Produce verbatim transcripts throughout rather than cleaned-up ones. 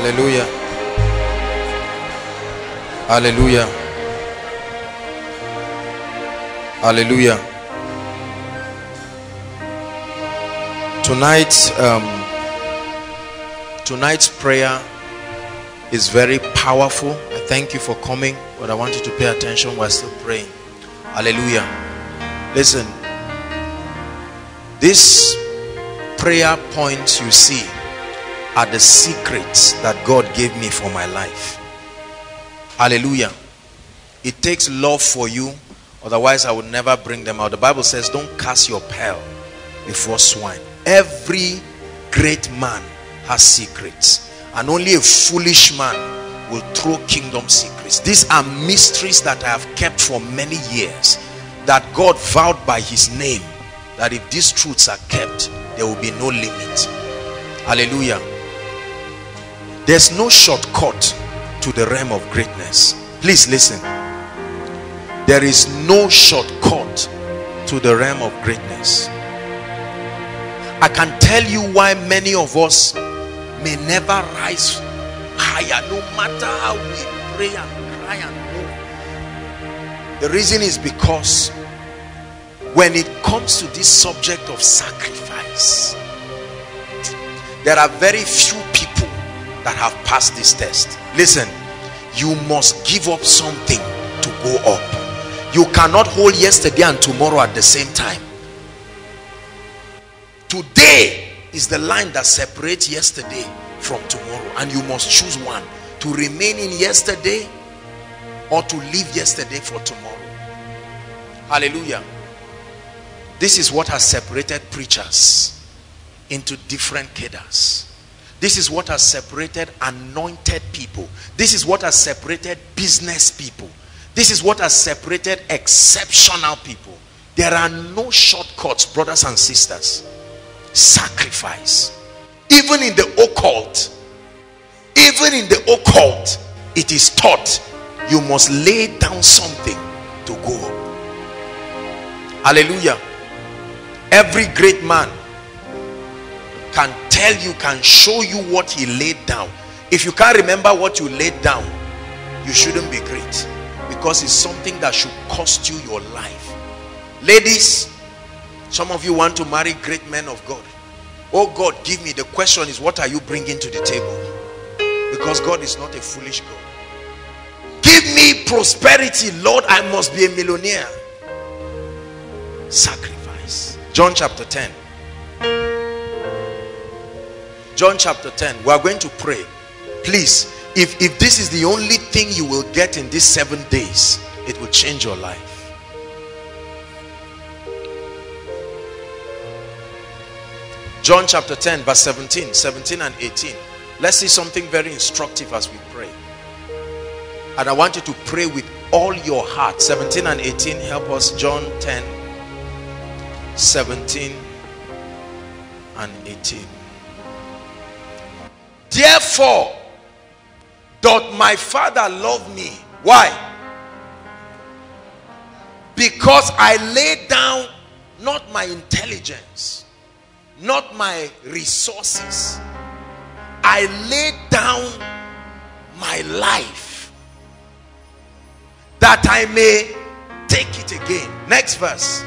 Hallelujah. Hallelujah. Hallelujah. Tonight, um, tonight's prayer is very powerful. I thank you for coming, but I want you to pay attention while still praying. Hallelujah. Listen, this prayer points you see are the secrets that God gave me for my life. Hallelujah. It takes love for you, otherwise I would never bring them out. The Bible says, don't cast your pearl before swine. Every great man has secrets, and only a foolish man will throw kingdom secrets. These are mysteries that I have kept for many years, that God vowed by his name that if these truths are kept, there will be no limit. Hallelujah. There's no shortcut to the realm of greatness. Please listen, there is no shortcut to the realm of greatness. I can tell you why many of us may never rise higher, no matter how we pray and cry and hope. The reason is because when it comes to this subject of sacrifice, there are very few people that have passed this test. Listen, you must give up something to go up. You cannot hold yesterday and tomorrow at the same time. Today is the line that separates yesterday from tomorrow, and you must choose one, to remain in yesterday or to leave yesterday for tomorrow. Hallelujah. This is what has separated preachers into different cadres. This is what has separated anointed people. This is what has separated business people. This is what has separated exceptional people. There are no shortcuts, brothers and sisters. Sacrifice, even in the occult, even in the occult, it is taught you must lay down something to go up. Hallelujah. Every great man can tell you, can show you what he laid down. If you can't remember what you laid down, you shouldn't be great, because it's something that should cost you your life. Ladies, some of you want to marry great men of God. Oh God, give me. The question is, what are you bringing to the table? Because God is not a foolish God. Give me prosperity, Lord, I must be a millionaire. Sacrifice. John chapter ten. John chapter ten. We are going to pray. Please, if, if this is the only thing you will get in these seven days, it will change your life. John chapter ten verse seventeen, seventeen and eighteen. Let's see something very instructive as we pray. And I want you to pray with all your heart. seventeen and eighteen, help us. John ten, seventeen and eighteen. Therefore doth my Father love me. Why? Because I lay down not my intelligence, not my resources. I laid down my life that I may take it again. Next verse.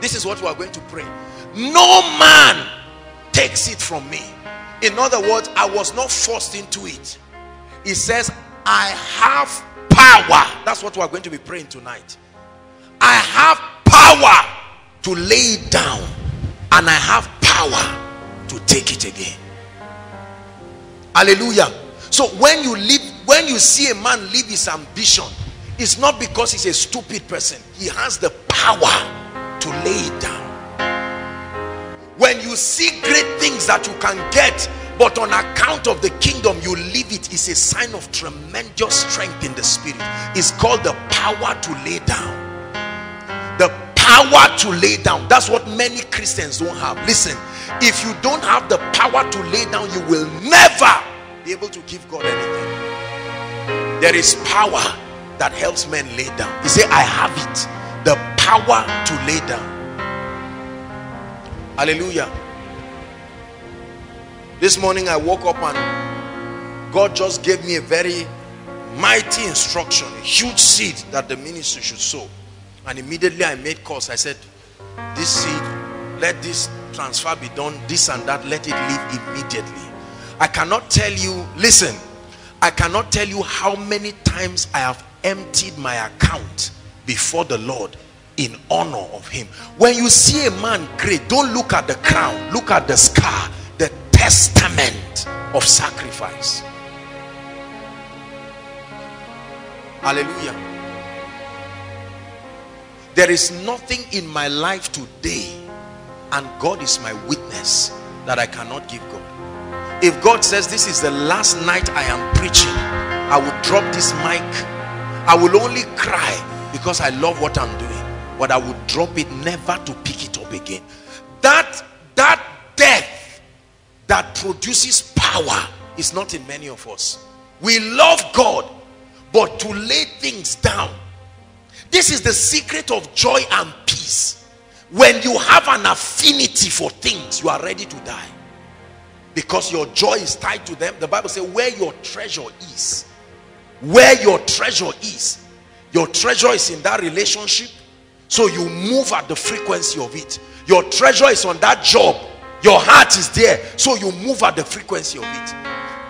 This is what we are going to pray. No man takes it from me. In other words, I was not forced into it. It says, I have power. That's what we are going to be praying tonight. I have power to lay it down, and I have power to take it again. Hallelujah. So when you leave, when you see a man leave his ambition, it's not because he's a stupid person. He has the power to lay it down. When you see great things that you can get, but on account of the kingdom you leave it, is a sign of tremendous strength in the spirit. It's called the power to lay down. The power to lay down. That's what many Christians don't have. Listen, if you don't have the power to lay down, you will never be able to give God anything. There is power that helps men lay down. He said, I have it, the power to lay down. Hallelujah. This morning I woke up and God just gave me a very mighty instruction, a huge seed that the ministry should sow. And immediately I made calls. I said, this seed, let this transfer be done, this and that, let it leave immediately. I cannot tell you, listen, I cannot tell you how many times I have emptied my account before the Lord in honor of him. When you see a man great, don't look at the crown, look at the scar, the testament of sacrifice. Hallelujah. There is nothing in my life today, and God is my witness, that I cannot give God. If God says this is the last night I am preaching, I will drop this mic. I will only cry because I love what I'm doing, but I will drop it, never to pick it up again. That, that death that produces power is not in many of us. We love God, but to lay things down. This is the secret of joy and peace. When you have an affinity for things, you are ready to die, because your joy is tied to them. The Bible says, where your treasure is, where your treasure is, your treasure is in that relationship, so you move at the frequency of it. Your treasure is on that job, your heart is there, so you move at the frequency of it.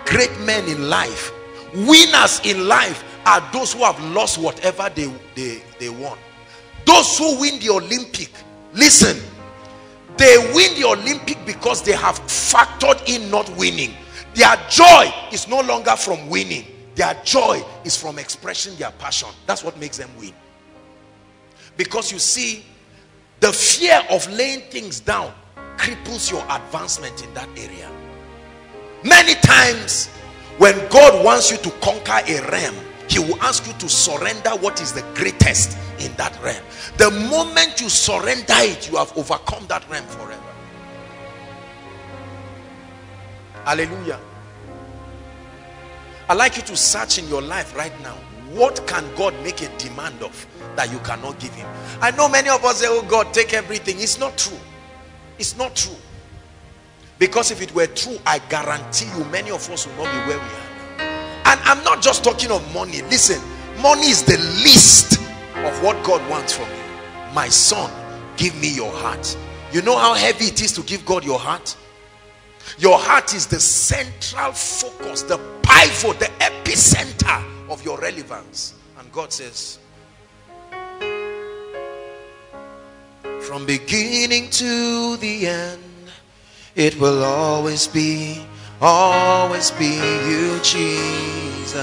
Great men in life, winners in life, are those who have lost whatever they they, they won. Those who win the Olympic, listen, they win the Olympic because they have factored in not winning. Their joy is no longer from winning. Their joy is from expressing their passion. That's what makes them win. Because you see, the fear of laying things down cripples your advancement in that area. Many times when God wants you to conquer a realm, he will ask you to surrender what is the greatest in that realm. The moment you surrender it, you have overcome that realm forever. Hallelujah. I'd like you to search in your life right now. What can God make a demand of that you cannot give him? I know many of us say, oh God, take everything. It's not true. It's not true. Because if it were true, I guarantee you many of us would not be where we are. And I'm not just talking of money. Listen, money is the least of what God wants from you. My son, give me your heart. You know how heavy it is to give God your heart? Your heart is the central focus, the pivot, the epicenter of your relevance. And God says, from beginning to the end, it will always be, always be you, Jesus.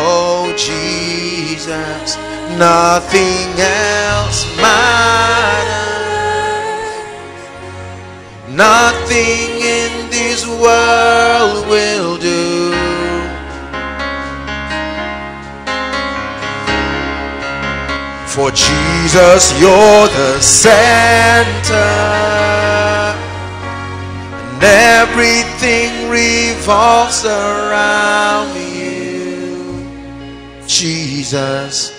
Oh, Jesus, nothing else matters. Nothing in this world will do. For Jesus, you're the center, and everything revolves around you, Jesus.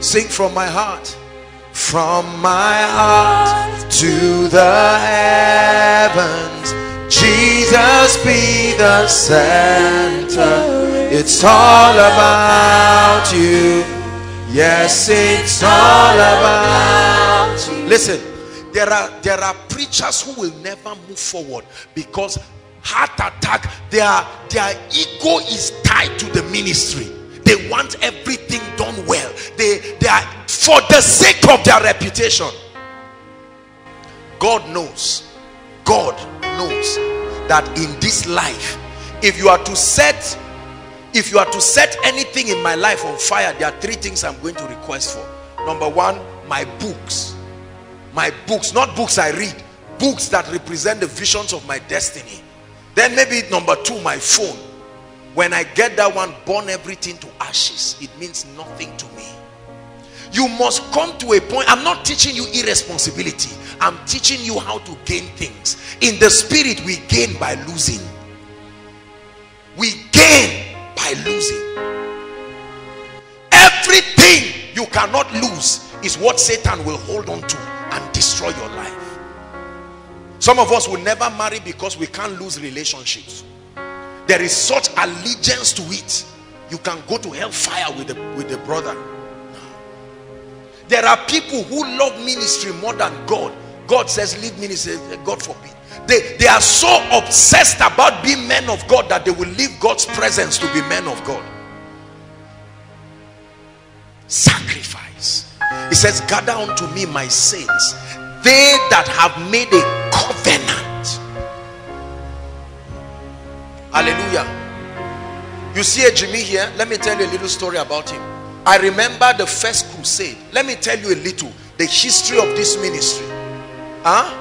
Sing from my heart. From my heart to the heavens, Jesus be the center. It's all about you. Yes, it's all about you. Listen, there are there are preachers who will never move forward because heart attack. Their their ego is tied to the ministry. They want everything done well. They they are, for the sake of their reputation. God knows, God knows that in this life, if you are to set If you are to set anything in my life on fire, there are three things I'm going to request for. Number one, my books. My books, not books I read. Books that represent the visions of my destiny. Then maybe number two, my phone. When I get that one, burn everything to ashes. It means nothing to me. You must come to a point. I'm not teaching you irresponsibility. I'm teaching you how to gain things. In the spirit, we gain by losing. We gain by losing. Everything you cannot lose is what Satan will hold on to and destroy your life. Some of us will never marry because we can't lose relationships. There is such allegiance to it. You can go to hellfire with the, with the brother. No. There are people who love ministry more than God. God says, leave ministry. God forbid. They, they are so obsessed about being men of God that they will leave God's presence to be men of God. Sacrifice. It says, gather unto me my saints, they that have made a covenant. Hallelujah. You see a Jimmy here. Let me tell you a little story about him. I remember the first crusade. Let me tell you a little the history of this ministry. Huh?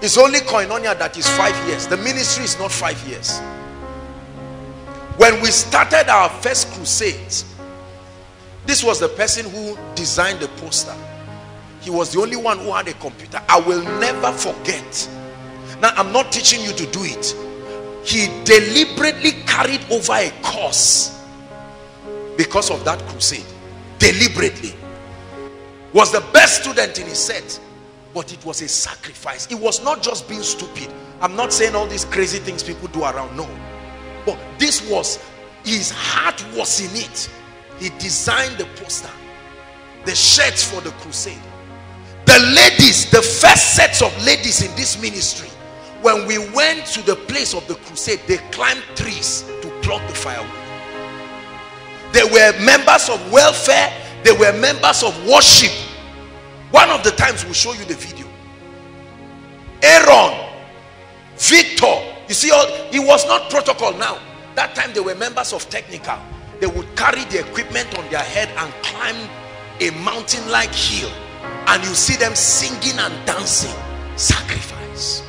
It's only Koinonia that is five years. The ministry is not five years. When we started our first crusades, this was the person who designed the poster. He was the only one who had a computer. I will never forget. Now, I'm not teaching you to do it. He deliberately carried over a course because of that crusade. Deliberately. Was the best student in his set. But it was a sacrifice. It was not just being stupid. I'm not saying all these crazy things people do around. No. But this was, his heart was in it. He designed the poster, the shirts for the crusade. The ladies, the first sets of ladies in this ministry, when we went to the place of the crusade, they climbed trees to pluck the firewood. They were members of welfare. They were members of worship. One of the times we'll show you the video. Aaron, Victor, you see, all it was not protocol now. That time they were members of technical. They would carry the equipment on their head and climb a mountain-like hill. And you see them singing and dancing. Sacrifice.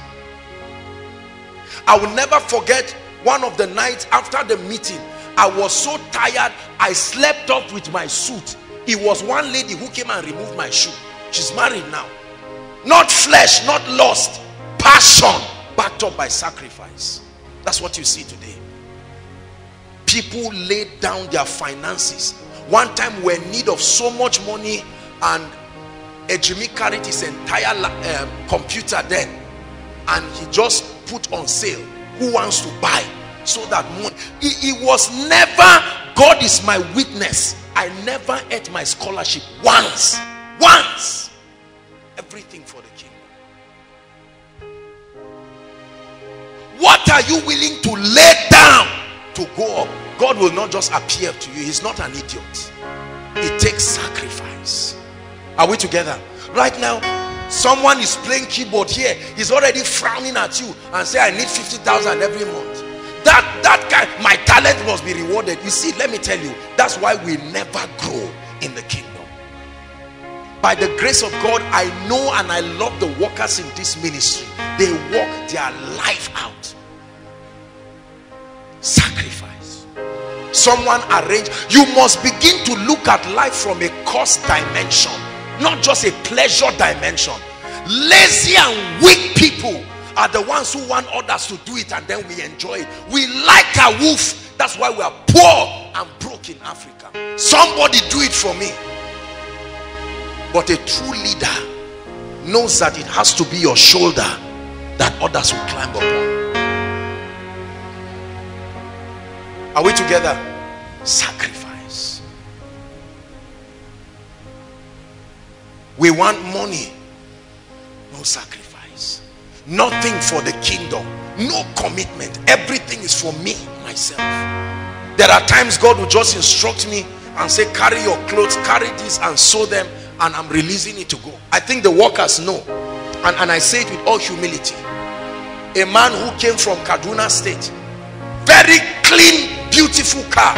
I will never forget one of the nights after the meeting. I was so tired, I slept off with my suit. It was one lady who came and removed my shoe. She's married now. Not flesh, not lust. Passion backed up by sacrifice. That's what you see today. People laid down their finances. One time we were in need of so much money, and Ejimi carried his entire um, computer then, and he just put on sale. Who wants to buy? So that money. It, it was never, God is my witness, I never ate my scholarship once. Once. Everything for the kingdom. What are you willing to lay down to go up? God will not just appear to you. He's not an idiot. It takes sacrifice. Are we together? Right now, someone is playing keyboard here. He's already frowning at you and say, I need fifty thousand every month. That, that guy, my talent must be rewarded. You see, let me tell you, that's why we never grow in the kingdom. By the grace of God, I know and I love the workers in this ministry. They work their life out. Sacrifice. Someone arrange. You must begin to look at life from a cost dimension, not just a pleasure dimension. Lazy and weak people are the ones who want others to do it, and then we enjoy it. We like a wolf. That's why we are poor and broke in Africa. Somebody do it for me. But a true leader knows that it has to be your shoulder that others will climb upon. Are we together? Sacrifice. We want money. No sacrifice. Nothing for the kingdom. No commitment. Everything is for me, myself. There are times God will just instruct me and say, carry your clothes, carry this and sew them, and I'm releasing it to go. I think the workers know. And, and I say it with all humility. A man who came from Kaduna State, very clean, beautiful car,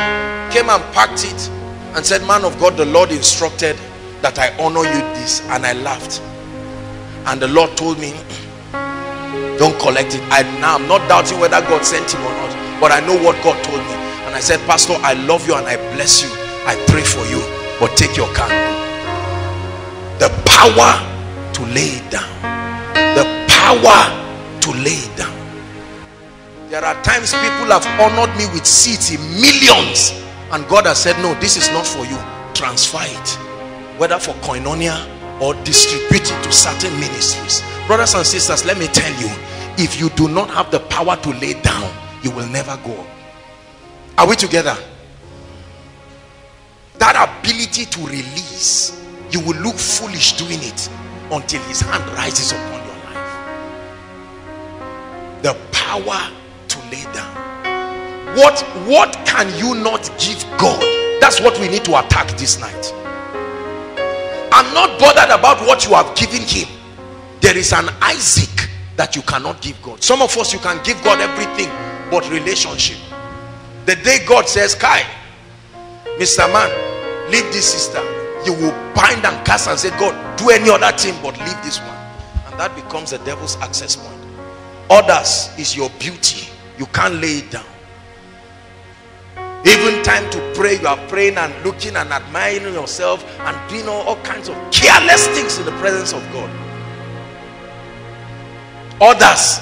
came and packed it and said, man of God, the Lord instructed that I honor you this. And I laughed. And the Lord told me, don't collect it. I now I'm not doubting whether God sent him or not, but I know what God told me. And I said, Pastor, I love you and I bless you. I pray for you, but take your car. The power to lay it down. The power to lay it down. There are times people have honored me with seats in millions, and God has said, no, this is not for you. Transfer it. Whether for Koinonia or distribute it to certain ministries. Brothers and sisters, let me tell you, if you do not have the power to lay down, you will never go. Are we together? That ability to release, you will look foolish doing it until his hand rises upon your life. The power to lay down. What, what can you not give God? That's what we need to attack this night. I'm not bothered about what you have given him. There is an Isaac that you cannot give God. Some of us, you can give God everything but relationship. The day God says, Kai, Mister Man, leave this sister, you will bind and cast and say, God, do any other thing but leave this one. And that becomes the devil's access point. Others is your beauty. You can't lay it down. Even time to pray, you are praying and looking and admiring yourself and doing all, all kinds of careless things in the presence of God. Others,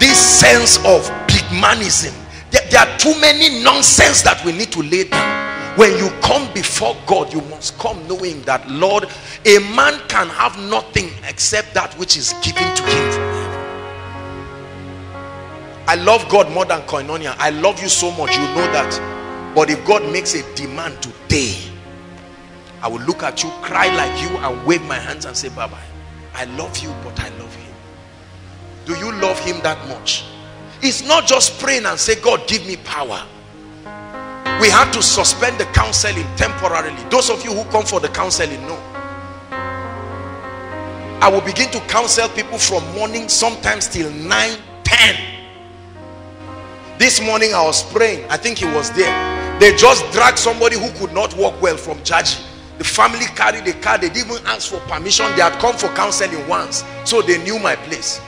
this sense of big manism. There, there are too many nonsense that we need to lay down. When you come before God, you must come knowing that, Lord, a man can have nothing except that which is given to him from heaven. I love God more than Koinonia. I love you so much, you know that. But if God makes a demand today, I will look at you, cry like you, and wave my hands and say, bye-bye. I love you, but I love him. Do you love him that much? It's not just praying and say, God, give me power. We had to suspend the counseling temporarily. Those of you who come for the counseling know. I will begin to counsel people from morning, sometimes till nine, ten. This morning I was praying. I think he was there. They just dragged somebody who could not walk well from Jaji. The family carried the car. They didn't even ask for permission. They had come for counseling once, so they knew my place.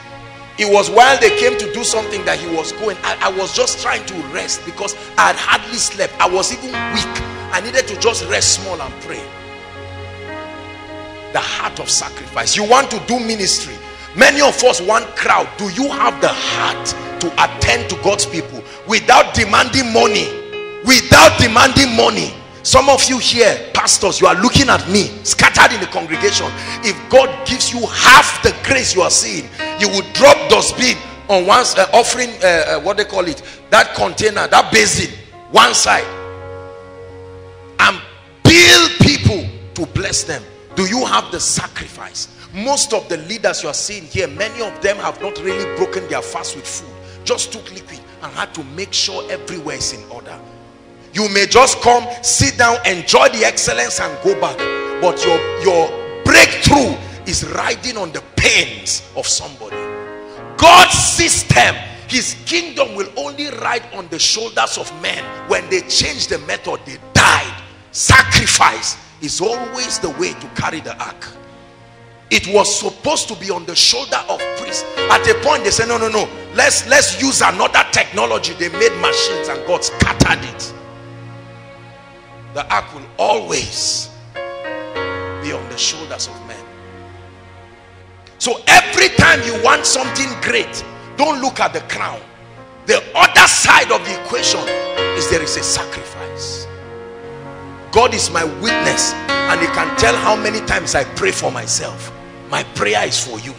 It was while they came to do something that he was going. I, I was just trying to rest because I had hardly slept. I was even weak. I needed to just rest small and pray. The heart of sacrifice. You want to do ministry. Many of us want crowd. Do you have the heart to attend to God's people without demanding money? Without demanding money. Some of you here, pastors, you are looking at me, scattered in the congregation. If God gives you half the grace you are seeing, you will drop dustbin on one uh, offering, uh, uh, what they call it, that container, that basin, one side, and build people to bless them. Do you have the sacrifice? Most of the leaders you are seeing here, many of them have not really broken their fast with food. Just took liquid and had to make sure everywhere is in order. You may just come, sit down, enjoy the excellence and go back. But your, your breakthrough is riding on the pains of somebody. God's system, his kingdom will only ride on the shoulders of men. When they change the method, they died. Sacrifice is always the way to carry the ark. It was supposed to be on the shoulder of priests. At a point they said, no, no, no. Let's, let's use another technology. They made machines and God scattered it. The ark will always be on the shoulders of men. So every time you want something great, don't look at the crown. The other side of the equation is there is a sacrifice. God is my witness, and he can tell how many times I pray for myself. My prayer is for you.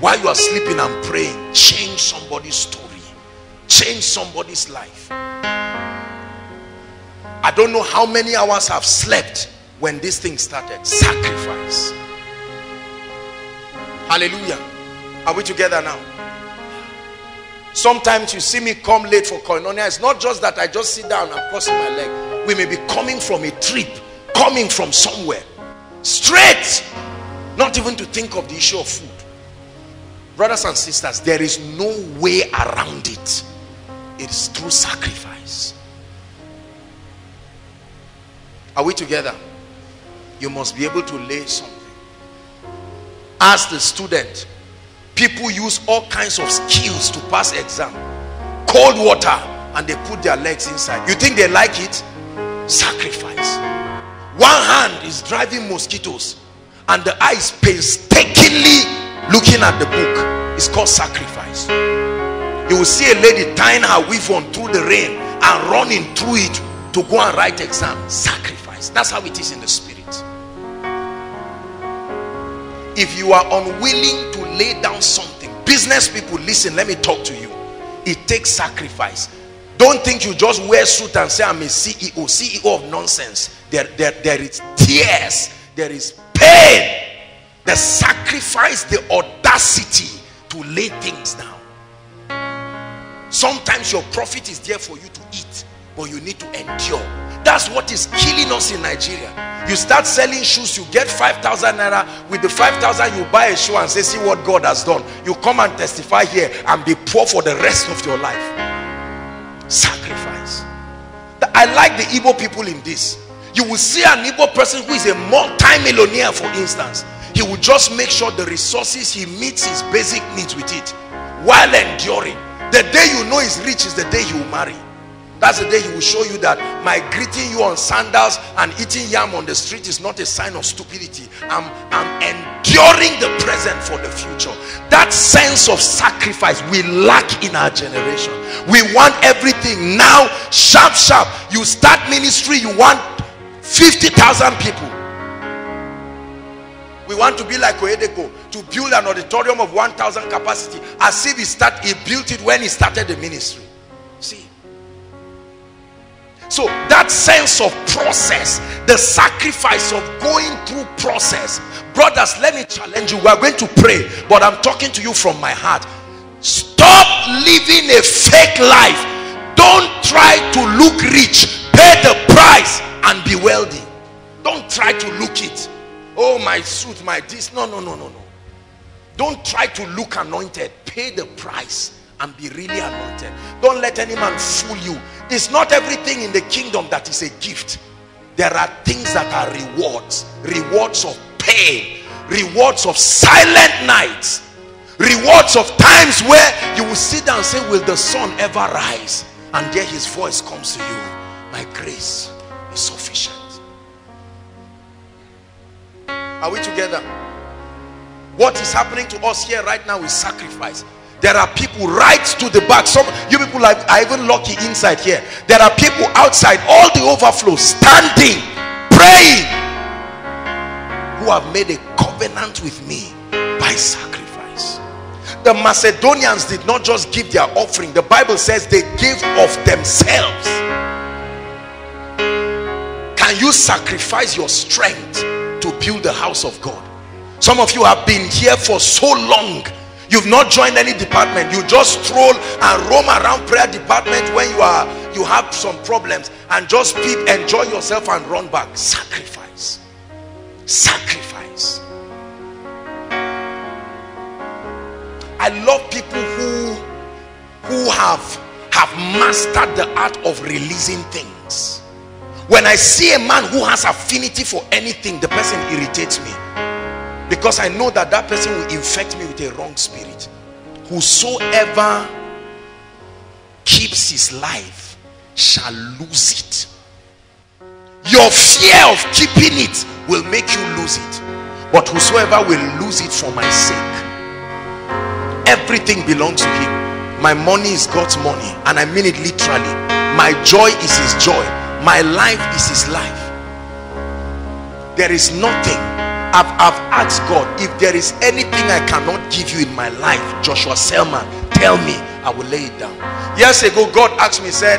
While you are sleeping and praying, change somebody's story. Change somebody's life. I don't know how many hours I've slept when this thing started. Sacrifice. Hallelujah. Are we together now? Sometimes you see me come late for Koinonia. It's not just that I just sit down and cross my leg. We may be coming from a trip, coming from somewhere. Straight. Not even to think of the issue of food. Brothers and sisters, there is no way around it. It's through sacrifice. Are we together? You must be able to lay something. As the student, people use all kinds of skills to pass exam. Cold water, and they put their legs inside. You think they like it? Sacrifice. One hand is driving mosquitoes, and the eye is painstakingly looking at the book. It's called sacrifice. You will see a lady tying her weave on through the rain and running through it to go and write exam. Sacrifice. That's how it is in the spirit. If you are unwilling to lay down something, business people, listen, let me talk to you. It takes sacrifice. Don't think you just wear a suit and say, I'm a C E O. C E O of nonsense. There, there, there is tears. There is pain. The sacrifice, the audacity to lay things down. Sometimes your profit is there for you to eat, but you need to endure. That's what is killing us in Nigeria. You start selling shoes, you get five thousand naira. With the five thousand, you buy a shoe and say, see what God has done. You come and testify here and be poor for the rest of your life. Sacrifice. I like the Igbo people in this. You will see an Igbo person who is a multi-millionaire, for instance. He will just make sure the resources, he meets his basic needs with it while enduring. The day you know he's rich is the day he will marry. That's the day he will show you that my greeting you on sandals and eating yam on the street is not a sign of stupidity. I'm, I'm enduring the present for the future. That sense of sacrifice we lack in our generation. We want everything now, sharp, sharp. You start ministry, you want fifty thousand people. We want to be like Oedeko, to build an auditorium of one thousand capacity, as if he, start, he built it when he started the ministry. See? So that sense of process, the sacrifice of going through process. Brothers, let me challenge you. We are going to pray, but I'm talking to you from my heart. Stop living a fake life. Don't try to look rich. Pay the price and be wealthy. Don't try to look it. Oh, my suit, my this. No, no, no, no, no. Don't try to look anointed. Pay the price and be really anointed. Don't let any man fool you. It's not everything in the kingdom that is a gift. There are things that are rewards. Rewards of pain. Rewards of silent nights. Rewards of times where you will sit down and say, will the sun ever rise? And there his voice comes to you. My grace is sufficient. Are we together? What is happening to us here right now is sacrifice. There are people right to the back. Some you people like are even lucky inside here. There are people outside, all the overflow, standing, praying, who have made a covenant with me by sacrifice. The Macedonians did not just give their offering. The Bible says they gave of themselves. Can you sacrifice your strength to build the house of God? Some of you have been here for so long, you've not joined any department. You just stroll and roam around prayer department when you are you have some problems, and just peep, enjoy yourself and run back. Sacrifice. Sacrifice. I love people who who have have mastered the art of releasing things. When I see a man who has affinity for anything, the person irritates me, because I know that that person will infect me with a wrong spirit. Whosoever keeps his life shall lose it. Your fear of keeping it will make you lose it. But whosoever will lose it for my sake, everything belongs to him. My money is God's money, and I mean it literally. My joy is his joy. My life is his life. There is nothing. I've, I've asked God, if there is anything I cannot give you in my life, Joshua Selman, tell me, I will lay it down. Years ago, God asked me, said,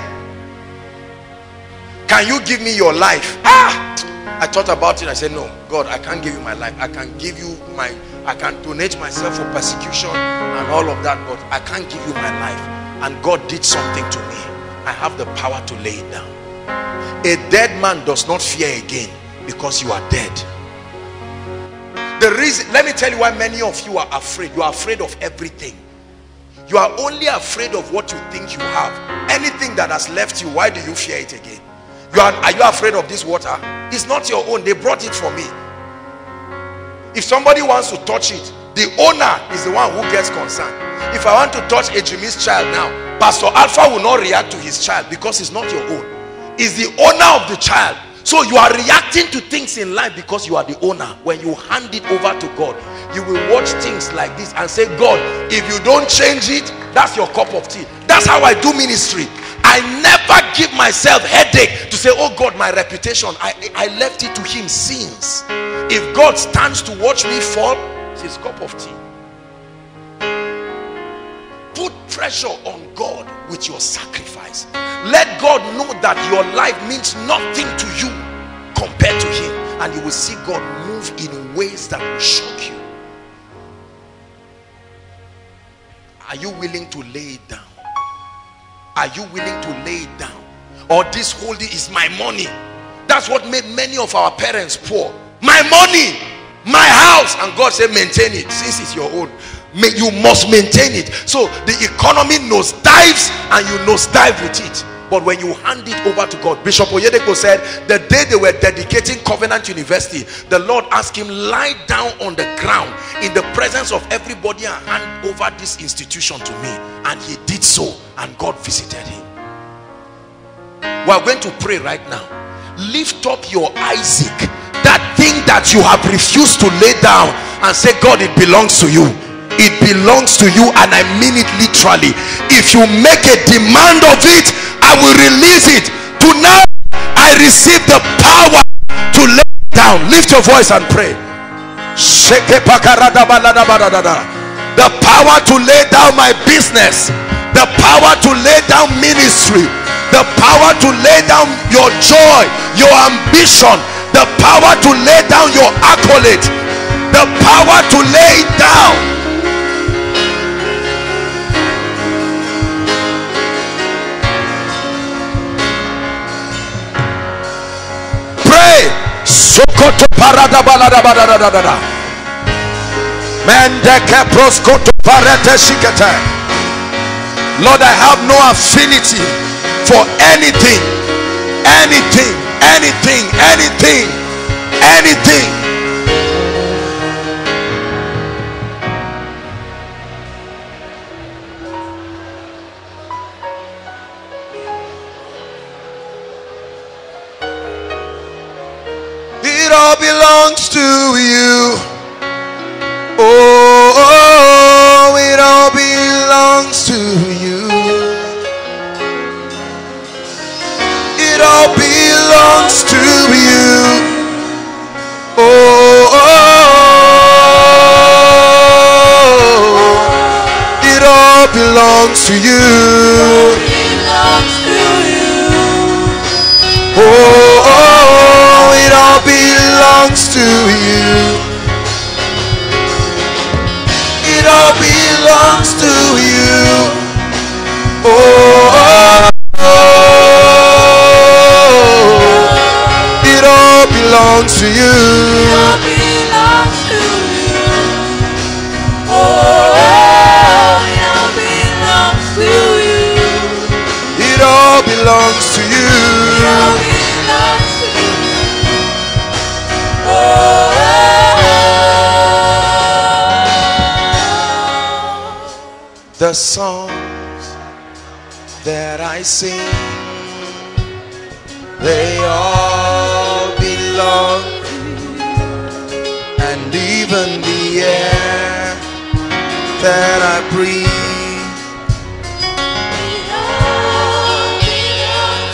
can you give me your life? Ah! I thought about it. I said, no, God, I can't give you my life. I can give you my, I can donate myself for persecution and all of that, but I can't give you my life. And God did something to me. I have the power to lay it down. A dead man does not fear again, because you are dead. The reason, let me tell you why many of you are afraid. You are afraid of everything. You are only afraid of what you think you have. Anything that has left you, why do you fear it again? You are, are you afraid of this water? It's not your own. They brought it for me. If somebody wants to touch it, the owner is the one who gets concerned. If I want to touch a Jimmy's child now, Pastor Alpha will not react to his child, because it's not your own. Is the owner of the child. So you are reacting to things in life because you are the owner. When you hand it over to God, you will watch things like this and say, God, if you don't change it, that's your cup of tea. That's how I do ministry. I never give myself headache to say, oh God, my reputation, I, I left it to him since. If God stands to watch me fall, becomes his cup of tea. Put pressure on God with your sacrifice. Let God know that your life means nothing to you compared to him, and you will see God move in ways that will shock you. Are you willing to lay it down? Are you willing to lay it down? Or this holding is my money. That's what made many of our parents poor. My money, my house. And God said, maintain it. Since it's your own, you must maintain it. So the economy nosedives and you nosedive with it. But when you hand it over to God, Bishop Oyedepo said, the day they were dedicating Covenant University, the Lord asked him, lie down on the ground in the presence of everybody and hand over this institution to me. And he did so, and God visited him. We are going to pray right now. Lift up your Isaac, that thing that you have refused to lay down, and say, God, it belongs to you. It belongs to you, and I mean it literally. If you make a demand of it, I will release it. Tonight, I receive the power to lay it down. Lift your voice and pray. The power to lay down my business, the power to lay down ministry, the power to lay down your joy, your ambition, the power to lay down your accolade, the power to lay it down. Sokoto parada balada balada balada. Mendeke proskoto parete shikete. Lord, I have no affinity for anything, anything, anything, anything, anything. It all belongs to you. Oh, oh, oh, it all belongs to you. It all belongs to you. Oh, oh, oh, it all belongs to you. Oh, oh, it all belongs to you. It all belongs to you. Oh, oh, oh, it all belongs to you. It all belongs to you. Oh, oh, it all belongs to you. It all belongs to you. The songs that I sing, they all belong to you. And even the air that I breathe,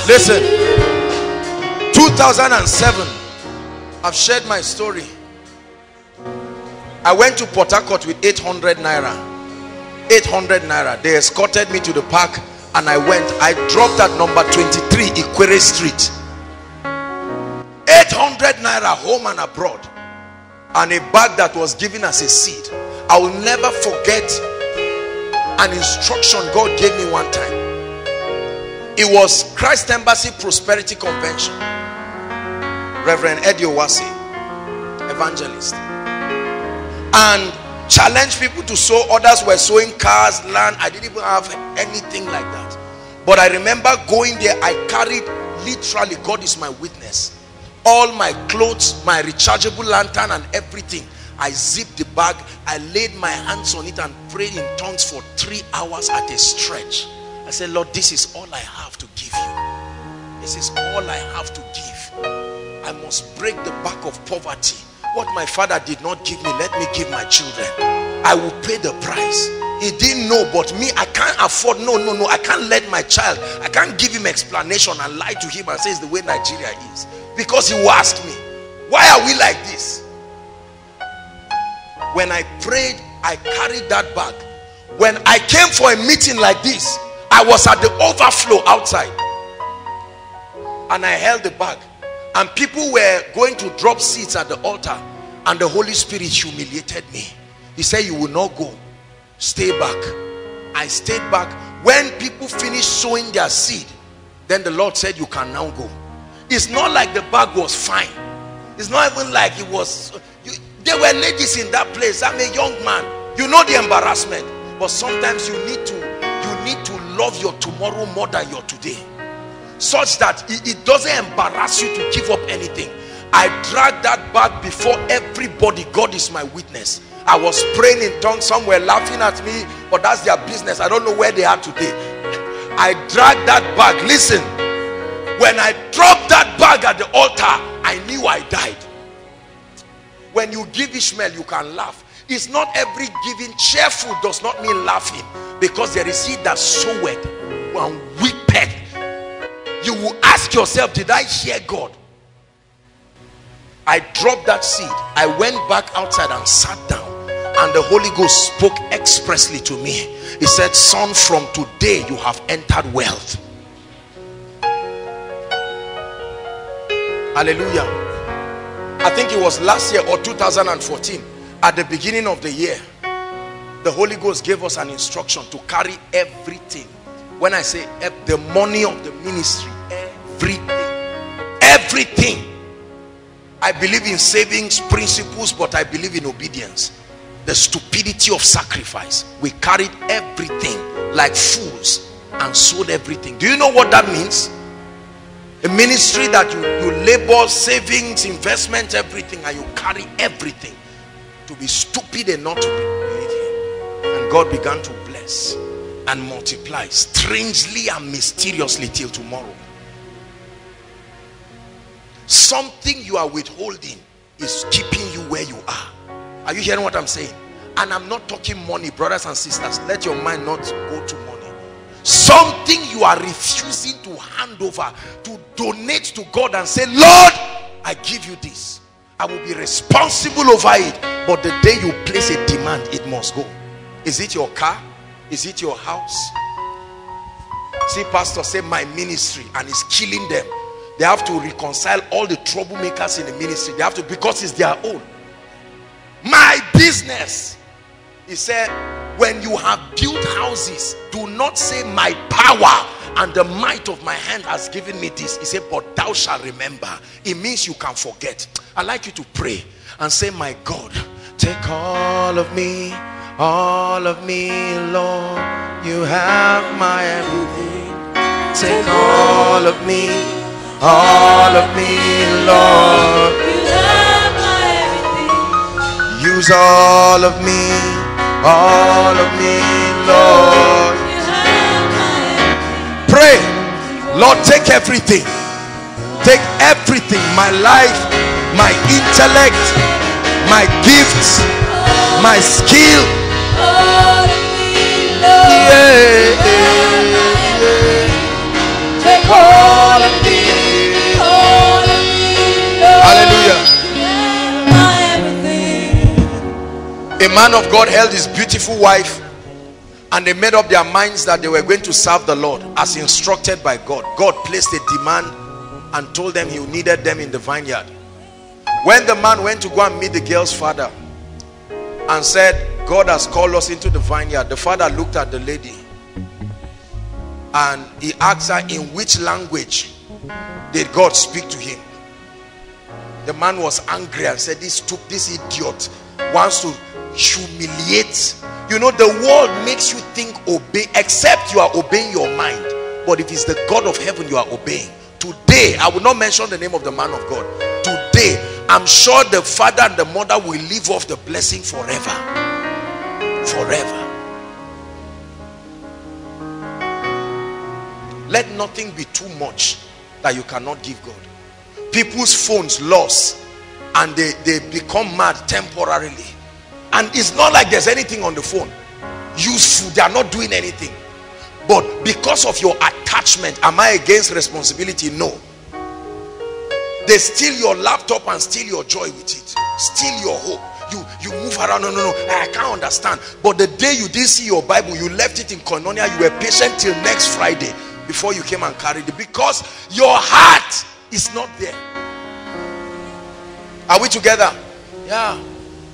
listen, two thousand seven, I've shared my story. I went to Port Harcourt with eight hundred naira. eight hundred naira. They escorted me to the park and I went. I dropped at number twenty-three Ikwere Street. eight hundred naira home and abroad, and a bag that was given as a seed. I will never forget an instruction God gave me one time. It was Christ Embassy Prosperity Convention. Reverend Eddie Owasi, evangelist, and challenge people to sow. Others were sowing cars, land. I didn't even have anything like that. But I remember going there, I carried, literally, God is my witness, all my clothes, my rechargeable lantern and everything. I zipped the bag, I laid my hands on it and prayed in tongues for three hours at a stretch. I said, Lord, this is all I have to give you. This is all I have to give. I must break the back of poverty. What my father did not give me, let me give my children. I will pay the price. He didn't know, but me, I can't afford. No, no, no. I can't let my child, I can't give him explanation and lie to him and say it's the way Nigeria is. Because he will ask me, why are we like this? When I prayed, I carried that back. When I came for a meeting like this, I was at the overflow outside. And I held the bag. And people were going to drop seats at the altar. And the Holy Spirit humiliated me. He said, you will not go. Stay back. I stayed back. When people finished sowing their seed, then the Lord said, you can now go. It's not like the bag was fine. It's not even like it was... You, there were ladies in that place. I'm a young man. You know the embarrassment. But sometimes you need to, you need to love your tomorrow more than your today. Such that it, it doesn't embarrass you to give up anything. I dragged that bag before everybody. God is my witness. I was praying in tongues. Some were laughing at me, but that's their business. I don't know where they are today. I dragged that bag. Listen, when I dropped that bag at the altar, I knew I died. When you give Ishmael, you can laugh. It's not every giving. Cheerful does not mean laughing, because there is he that soweth and weepeth. You will ask yourself, did I hear God? I dropped that seed. I went back outside and sat down. And the Holy Ghost spoke expressly to me. He said, son, from today you have entered wealth. Hallelujah. I think it was last year or two thousand fourteen. At the beginning of the year, the Holy Ghost gave us an instruction to carry everything. When I say the money of the ministry, everything. Everything. I believe in savings principles, but I believe in obedience. The stupidity of sacrifice. We carried everything like fools and sold everything. Do you know what that means? A ministry that you, you labor, savings, investment, everything, and you carry everything. To be stupid and not to be obedient. And God began to bless and multiply strangely and mysteriously till tomorrow. Something you are withholding is keeping you where you are. Are you hearing what I'm saying? And I'm not talking money, brothers and sisters. Let your mind not go to money. Something you are refusing to hand over, to donate to God and say, Lord, I give you this. I will be responsible over it. But the day you place a demand, it must go. Is it your car? Is it your house? See, pastor say my ministry, and it's killing them. They have to reconcile all the troublemakers in the ministry. They have to, because it's their own. My business. He said, when you have built houses, do not say my power and the might of my hand has given me this. He said, but thou shalt remember. It means you can forget. I'd like you to pray and say, my God, take all of me, all of me, Lord. You have my everything. Take all of me. All of me, Lord. You have my everything. Use all of me, all of me, Lord. You have my everything. Pray, Lord, take everything. Take everything. My life, my intellect, my gifts, my skill. All of me, Lord. Yeah, yeah, yeah. Take all of me. A man of God held his beautiful wife, and they made up their minds that they were going to serve the Lord as instructed by God. God placed a demand and told them he needed them in the vineyard. When the man went to go and meet the girl's father and said, God has called us into the vineyard, the father looked at the lady and he asked her, in which language did God speak to him? The man was angry and said, this stupid, this idiot wants to humiliate. You know, the world makes you think obey, except you are obeying your mind. But if it's the God of heaven, you are obeying. Today, I will not mention the name of the man of God. Today, I'm sure the father and the mother will live off the blessing forever. Forever. Let nothing be too much that you cannot give God. People's phones lost, and they, they become mad temporarily. And it's not like there's anything on the phone useful. They are not doing anything. But because of your attachment, am I against responsibility? No. They steal your laptop and steal your joy with it. Steal your hope. you you move around. No, no, no. I can't understand. But the day you didn't see your Bible, you left it in Koinonia. You were patient till next Friday before you came and carried it, because your heart is not there. Are we together? Yeah.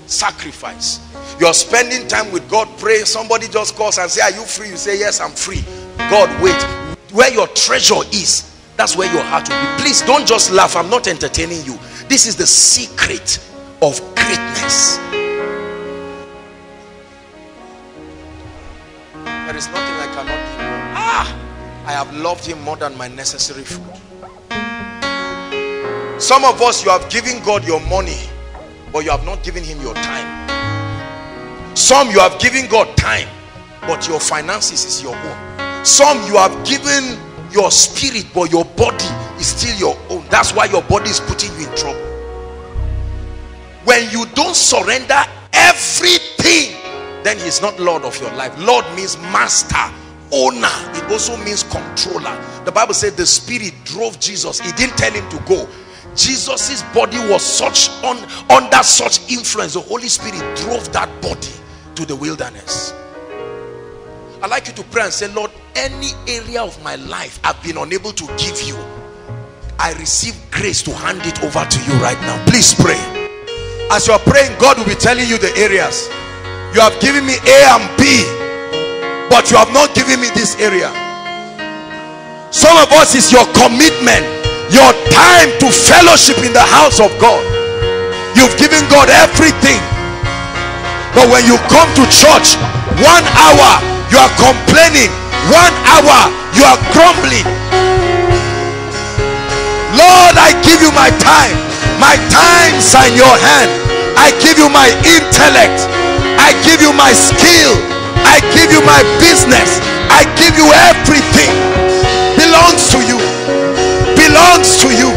Sacrifice. You're spending time with God. Pray. Somebody just calls and say, "Are you free?" You say, "Yes, I'm free." God, wait. Where your treasure is, that's where your heart will be. Please don't just laugh. I'm not entertaining you. This is the secret of greatness. There is nothing I cannot do. Ah, I have loved him more than my necessary food. Some of us, you have given God your money, but you have not given him your time. Some, you have given God time, but your finances is your own. Some, you have given your spirit, but your body is still your own. That's why your body is putting you in trouble. When you don't surrender everything, then he's not Lord of your life. Lord means master, owner. It also means controller. The Bible said the spirit drove Jesus. He didn't tell him to go. Jesus's body was such on under such influence, the Holy Spirit drove that body to the wilderness. I'd like you to pray and say, Lord, any area of my life I've been unable to give you, I receive grace to hand it over to you right now. Please pray. As you are praying, God will be telling you the areas. You have given me A and B, but you have not given me this area. Some of us, is your commitment, your time to fellowship in the house of God. You've given God everything, but when you come to church, one hour you are complaining, one hour you are grumbling. Lord, I give you my time. My time's in your hand. I give you my intellect. I give you my skill. I give you my business. I give you everything. Belongs to you. Belongs to you.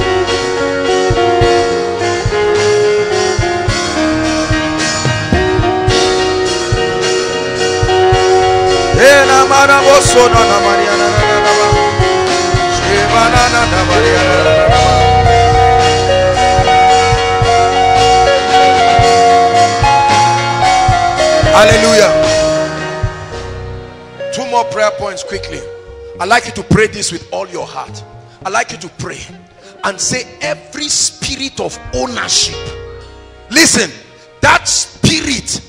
Hallelujah. Two more prayer points quickly. I'd like you to pray this with all your heart. I'd like you to pray and say, every spirit of ownership, listen, that spirit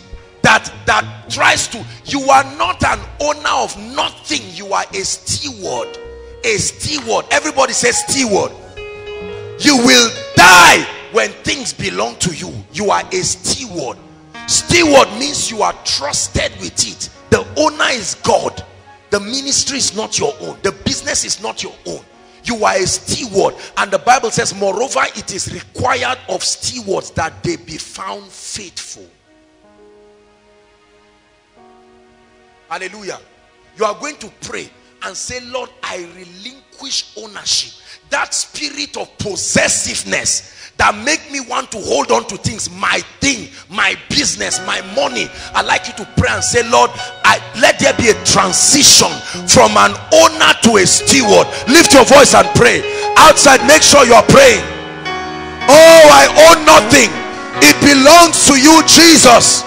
that that tries to, you are not an owner of nothing, you are a steward. A steward. Everybody says steward. You will die when things belong to you. You are a steward. Steward means you are trusted with it. The owner is God. The ministry is not your own. The business is not your own. You are a steward, and the Bible says, moreover, it is required of stewards that they be found faithful. Hallelujah. You are going to pray and say, Lord, I relinquish ownership. That spirit of possessiveness that make me want to hold on to things, my thing, my business, my money, I'd like you to pray and say, Lord, I, let there be a transition from an owner to a steward. Lift your voice and pray. Outside, make sure you are praying. Oh, I own nothing. It belongs to you, Jesus.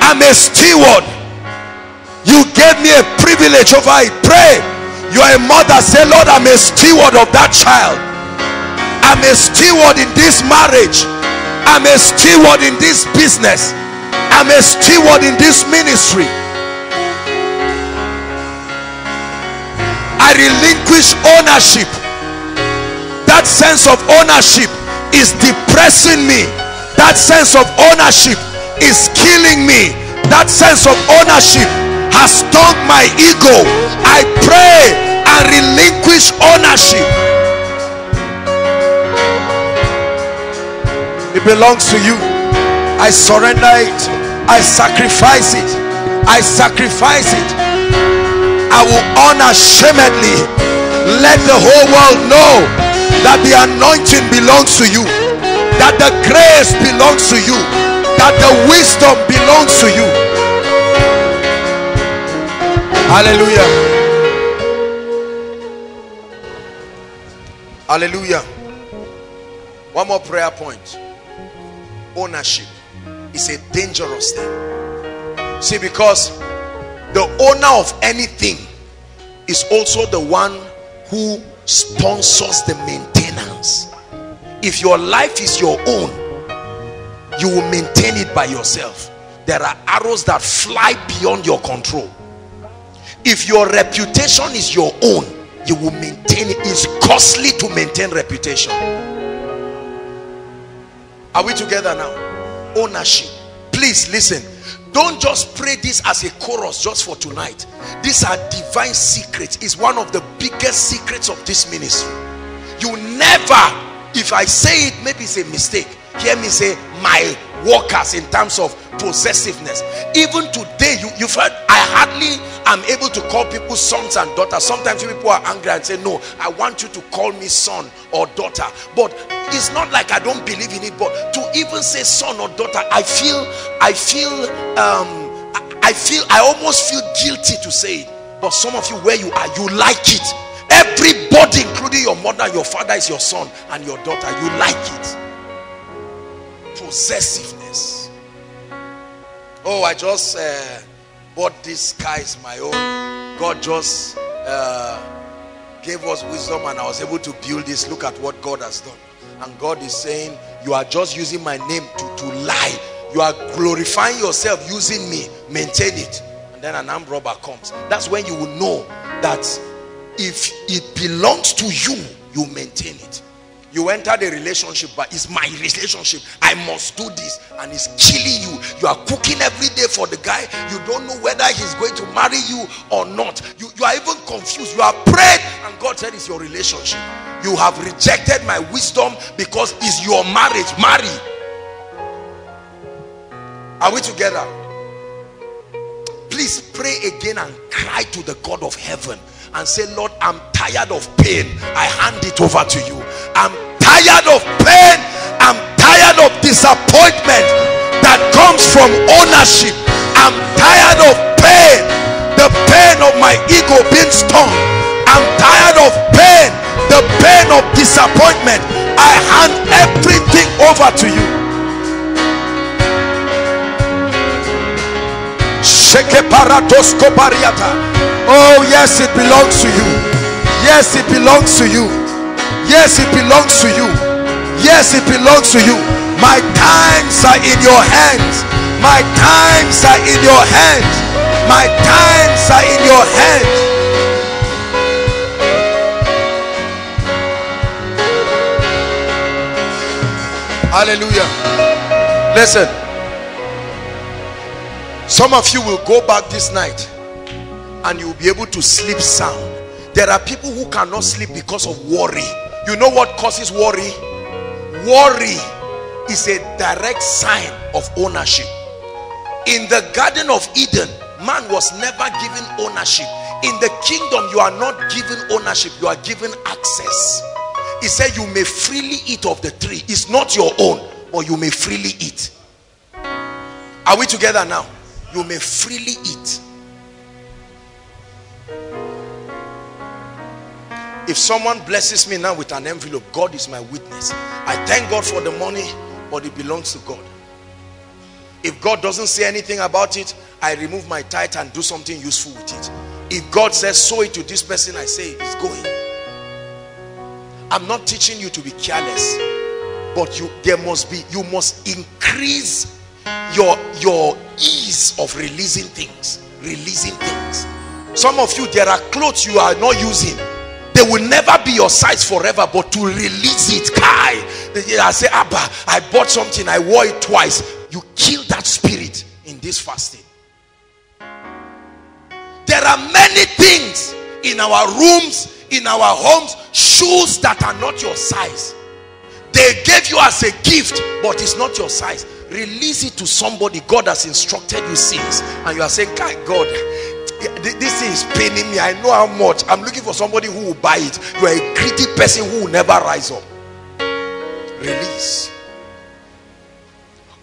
I'm a steward. You gave me a privilege over it. Pray. You are a mother. Say, Lord, I'm a steward of that child. I'm a steward in this marriage. I'm a steward in this business. I'm a steward in this ministry. I relinquish ownership. That sense of ownership is depressing me. That sense of ownership is killing me. That sense of ownership has stung my ego. I pray and relinquish ownership. It belongs to you. I surrender it. I sacrifice it. I sacrifice it. I will unashamedly let the whole world know that the anointing belongs to you, that the grace belongs to you, that the wisdom belongs to you. Hallelujah. Hallelujah. One more prayer point. Ownership. is a dangerous thing. See, because the owner of anything is also the one who sponsors the maintenance. If your life is your own, you will maintain it by yourself. There are arrows that fly beyond your control. If your reputation is your own, you will maintain it. It's costly to maintain reputation. Are we together now? Ownership. Please listen. Don't just pray this as a chorus just for tonight. These are divine secrets. It's one of the biggest secrets of this ministry. You never, if I say it, maybe it's a mistake. Hear me say, my workers, in terms of possessiveness. Even today, you, you've heard, I hardly am able to call people sons and daughters. Sometimes people are angry and say, no, I want you to call me son or daughter. But it's not like I don't believe in it, but to even say son or daughter, I feel, I feel, um, I feel, I almost feel guilty to say it. But some of you, where you are, you like it. Everybody, including your mother, your father, is your son and your daughter. You like it. Possessiveness. Oh, I just uh, bought this car, is my own. God just uh, gave us wisdom and I was able to build this. Look at what God has done. And God is saying, you are just using my name to, to lie. You are glorifying yourself using me. Maintain it. And then an armed robber comes. That's when you will know that if it belongs to you, you maintain it. You enter the relationship, but it's my relationship, I must do this, and it's killing you. You are cooking every day for the guy. You don't know whether he's going to marry you or not. You, you are even confused. You are prayed, and God said it's your relationship. You have rejected my wisdom because it's your marriage. Marry. Are we together? Please pray again and cry to the God of heaven and say, Lord, I'm tired of pain. I hand it over to you. I'm tired of pain. I'm tired of disappointment that comes from ownership. I'm tired of pain. The pain of my ego being stung. I'm tired of pain. The pain of disappointment. I hand everything over to you. Oh, yes, it belongs to you. Yes, it belongs to you. Yes, it belongs to you. Yes, it belongs to you. My times are in your hands. My times are in your hands. My times are in your hands. Hallelujah. Listen. Some of you will go back this night and you'll be able to sleep sound. There are people who cannot sleep because of worry. You know what causes worry? Worry is a direct sign of ownership. In the Garden of Eden, man was never given ownership. In the kingdom, you are not given ownership. You are given access. He said you may freely eat of the tree. It's not your own, but you may freely eat. Are we together now? You may freely eat. If someone blesses me now with an envelope, God is my witness. I thank God for the money, but it belongs to God. If God doesn't say anything about it, I remove my tithe and do something useful with it. If God says, sow it to this person, I say, it's going. I'm not teaching you to be careless, but you, there must be, you must increase your, your ease of releasing things. Releasing things. Some of you, there are clothes you are not using. They will never be your size forever, but to release it, Kai, I say, Abba, I bought something, I wore it twice. You kill that spirit in this fasting. There are many things in our rooms, in our homes, shoes that are not your size. They gave you as a gift, but it's not your size. Release it to somebody. God has instructed you since, and you are saying, Kai, God, this thing is paining me. I know how much. I'm looking for somebody who will buy it. You are a greedy person who will never rise up. Release.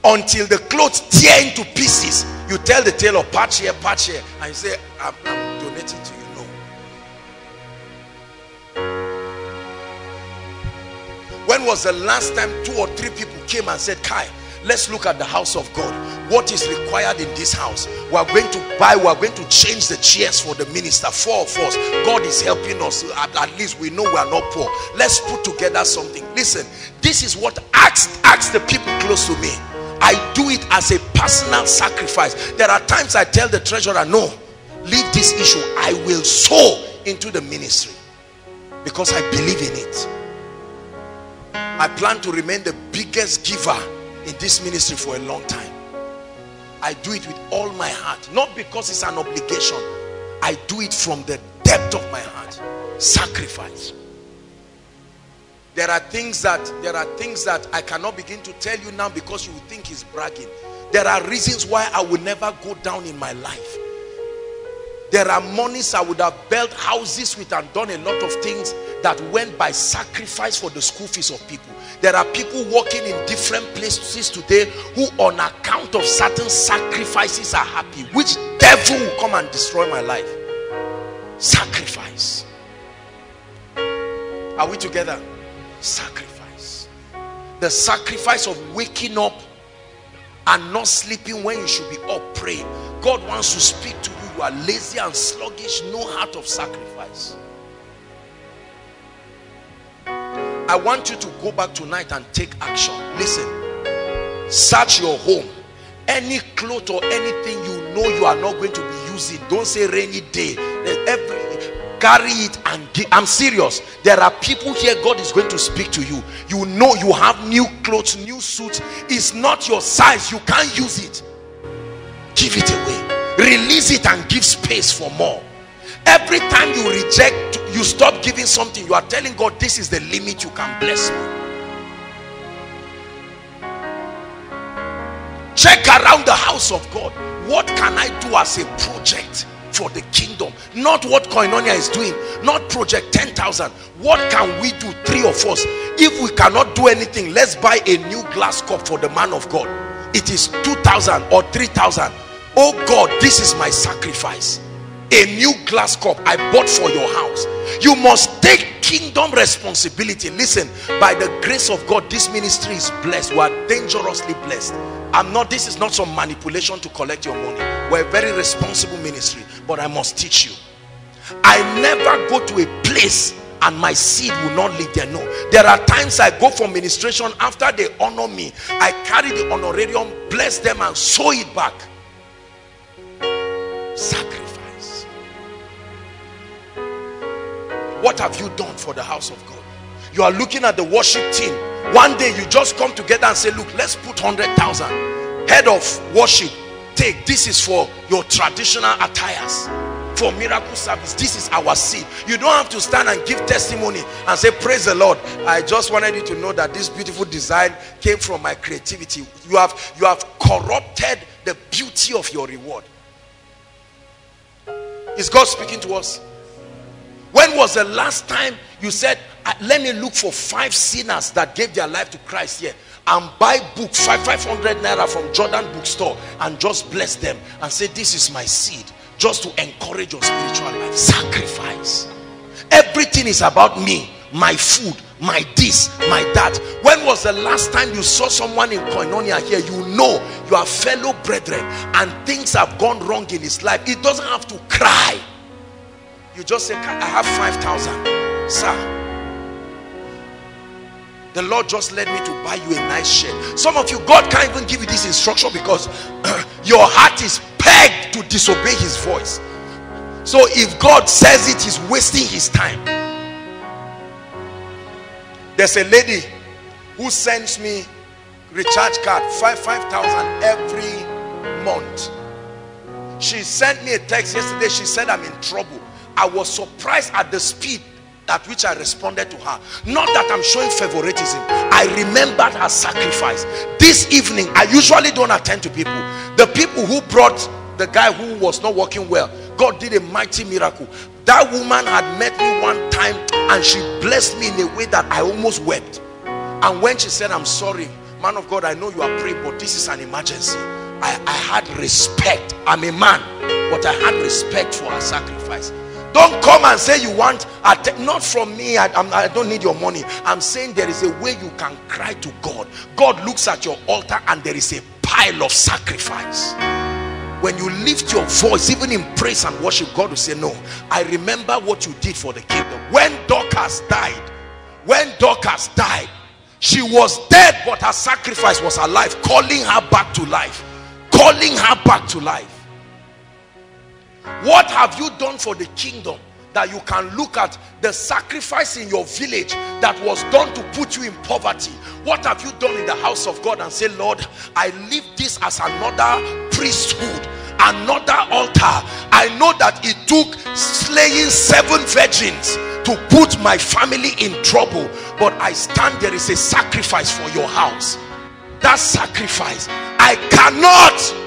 Until the clothes tear into pieces, you tell the tailor, patch here, patch here, and you say, I'm, I'm donating to you. No. When was the last time two or three people came and said, Kai, Let's look at the house of God. What is required in this house? We are going to buy, we are going to change the chairs for the minister. Four of us. God is helping us. At, at least we know we are not poor. Let's put together something. Listen, this is what ask, ask the people close to me. I do it as a personal sacrifice. There are times I tell the treasurer, no, leave this issue. I will sow into the ministry because I believe in it. I plan to remain the biggest giver in this ministry for a long time. I do it with all my heart, not because it's an obligation. I do it from the depth of my heart. Sacrifice. There are things that there are things that I cannot begin to tell you now because you will think it's bragging. There are reasons why I will never go down in my life. There are monies I would have built houses with and done a lot of things that went by sacrifice for the school fees of people. There are people working in different places today who on account of certain sacrifices are happy. Which devil will come and destroy my life? Sacrifice. Are we together? Sacrifice. The sacrifice of waking up and not sleeping when you should be up praying. God wants to speak to you. You are lazy and sluggish, no heart of sacrifice. I want you to go back tonight and take action. Listen, search your home. Any cloth or anything you know you are not going to be using, don't say rainy day. Every carry it and give. I'm serious. There are people here God is going to speak to you. You know you have new clothes, new suits. It's not your size. You can't use it. Give it away. Release it and give space for more. Every time you reject, you stop giving something. You are telling God, this is the limit you can bless me. Check around the house of God. What can I do as a project for the kingdom? Not what Koinonia is doing, not project ten thousand. What can we do, three of us? If we cannot do anything, let's buy a new glass cup for the man of God. It is two thousand or three thousand. Oh God, this is my sacrifice. A new glass cup I bought for your house. You must take kingdom responsibility. Listen, by the grace of God, this ministry is blessed. We are dangerously blessed. I'm not, this is not some manipulation to collect your money. We're a very responsible ministry, but I must teach you. I never go to a place and my seed will not live there. No, there are times I go for ministration. After they honor me, I carry the honorarium, bless them and sow it back. Sacrifice. What have you done for the house of God? You are looking at the worship team. One day you just come together and say, look, let's put one hundred thousand. Head of worship, take. This is for your traditional attires. For miracle service, this is our seed. You don't have to stand and give testimony and say, praise the Lord. I just wanted you to know that this beautiful design came from my creativity. You have, you have corrupted the beauty of your reward. Is God speaking to us? When was the last time you said, let me look for five sinners that gave their life to Christ here and buy book, five hundred naira from Jordan bookstore and just bless them and say, this is my seed, just to encourage your spiritual life. Sacrifice. Everything is about me, my food, my this, my that. When was the last time you saw someone in Koinonia here, you know you are fellow brethren and things have gone wrong in his life? It doesn't have to cry. You just say, I have five thousand. Sir, the Lord just led me to buy you a nice shirt. Some of you, God can't even give you this instruction because your heart is pegged to disobey his voice. So if God says it, he's wasting his time. There's a lady who sends me recharge card, five thousand every month. She sent me a text yesterday. She said, I'm in trouble. I was surprised at the speed at which I responded to her. Not that I'm showing favoritism. I remembered her sacrifice. This evening, I usually don't attend to people. The people who brought the guy who was not working well, God did a mighty miracle. That woman had met me one time and she blessed me in a way that I almost wept. And when she said, I'm sorry, man of God, I know you are praying, but this is an emergency. I, I had respect. I'm a man, but I had respect for her sacrifice. Don't come and say you want, not from me, I, I don't need your money. I'm saying there is a way you can cry to God. God looks at your altar and there is a pile of sacrifice. When you lift your voice, even in praise and worship, God will say, no, I remember what you did for the kingdom. When Dorcas died, when Dorcas died, she was dead, but her sacrifice was alive, calling her back to life. Calling her back to life. What have you done for the kingdom that you can look at the sacrifice in your village that was done to put you in poverty? What have you done in the house of God and say, Lord, I leave this as another priesthood, another altar. I know that it took slaying seven virgins to put my family in trouble, but I stand, there is a sacrifice for your house. That sacrifice, I cannot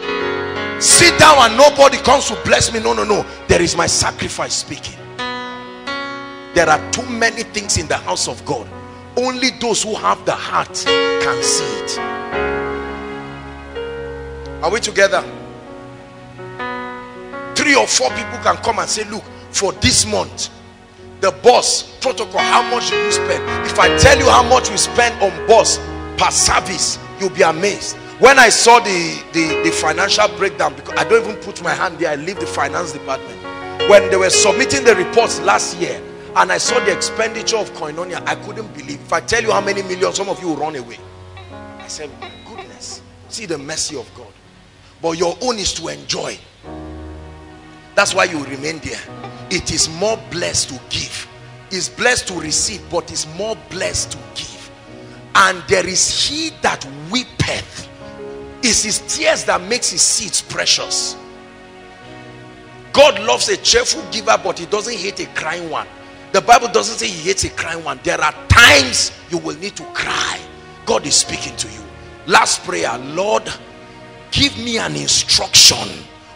sit down and nobody comes to bless me. No, no, no. There is my sacrifice speaking. There are too many things in the house of God. Only those who have the heart can see it. Are we together? Three or four people can come and say, look, for this month, the bus protocol, how much did you spend? If I tell you how much we spend on bus per service, you'll be amazed. When I saw the, the, the financial breakdown, because I don't even put my hand there, I leave the finance department. When they were submitting the reports last year, and I saw the expenditure of Koinonia, I couldn't believe. If I tell you how many millions, some of you will run away. I said, my goodness, see the mercy of God. But your own is to enjoy. That's why you remain there. It is more blessed to give. It's blessed to receive, but it's more blessed to give. And there is he that weepeth. It's his tears that makes his seeds precious. God loves a cheerful giver, but he doesn't hate a crying one. The Bible doesn't say he hates a crying one. There are times you will need to cry. God is speaking to you. Last prayer, Lord, give me an instruction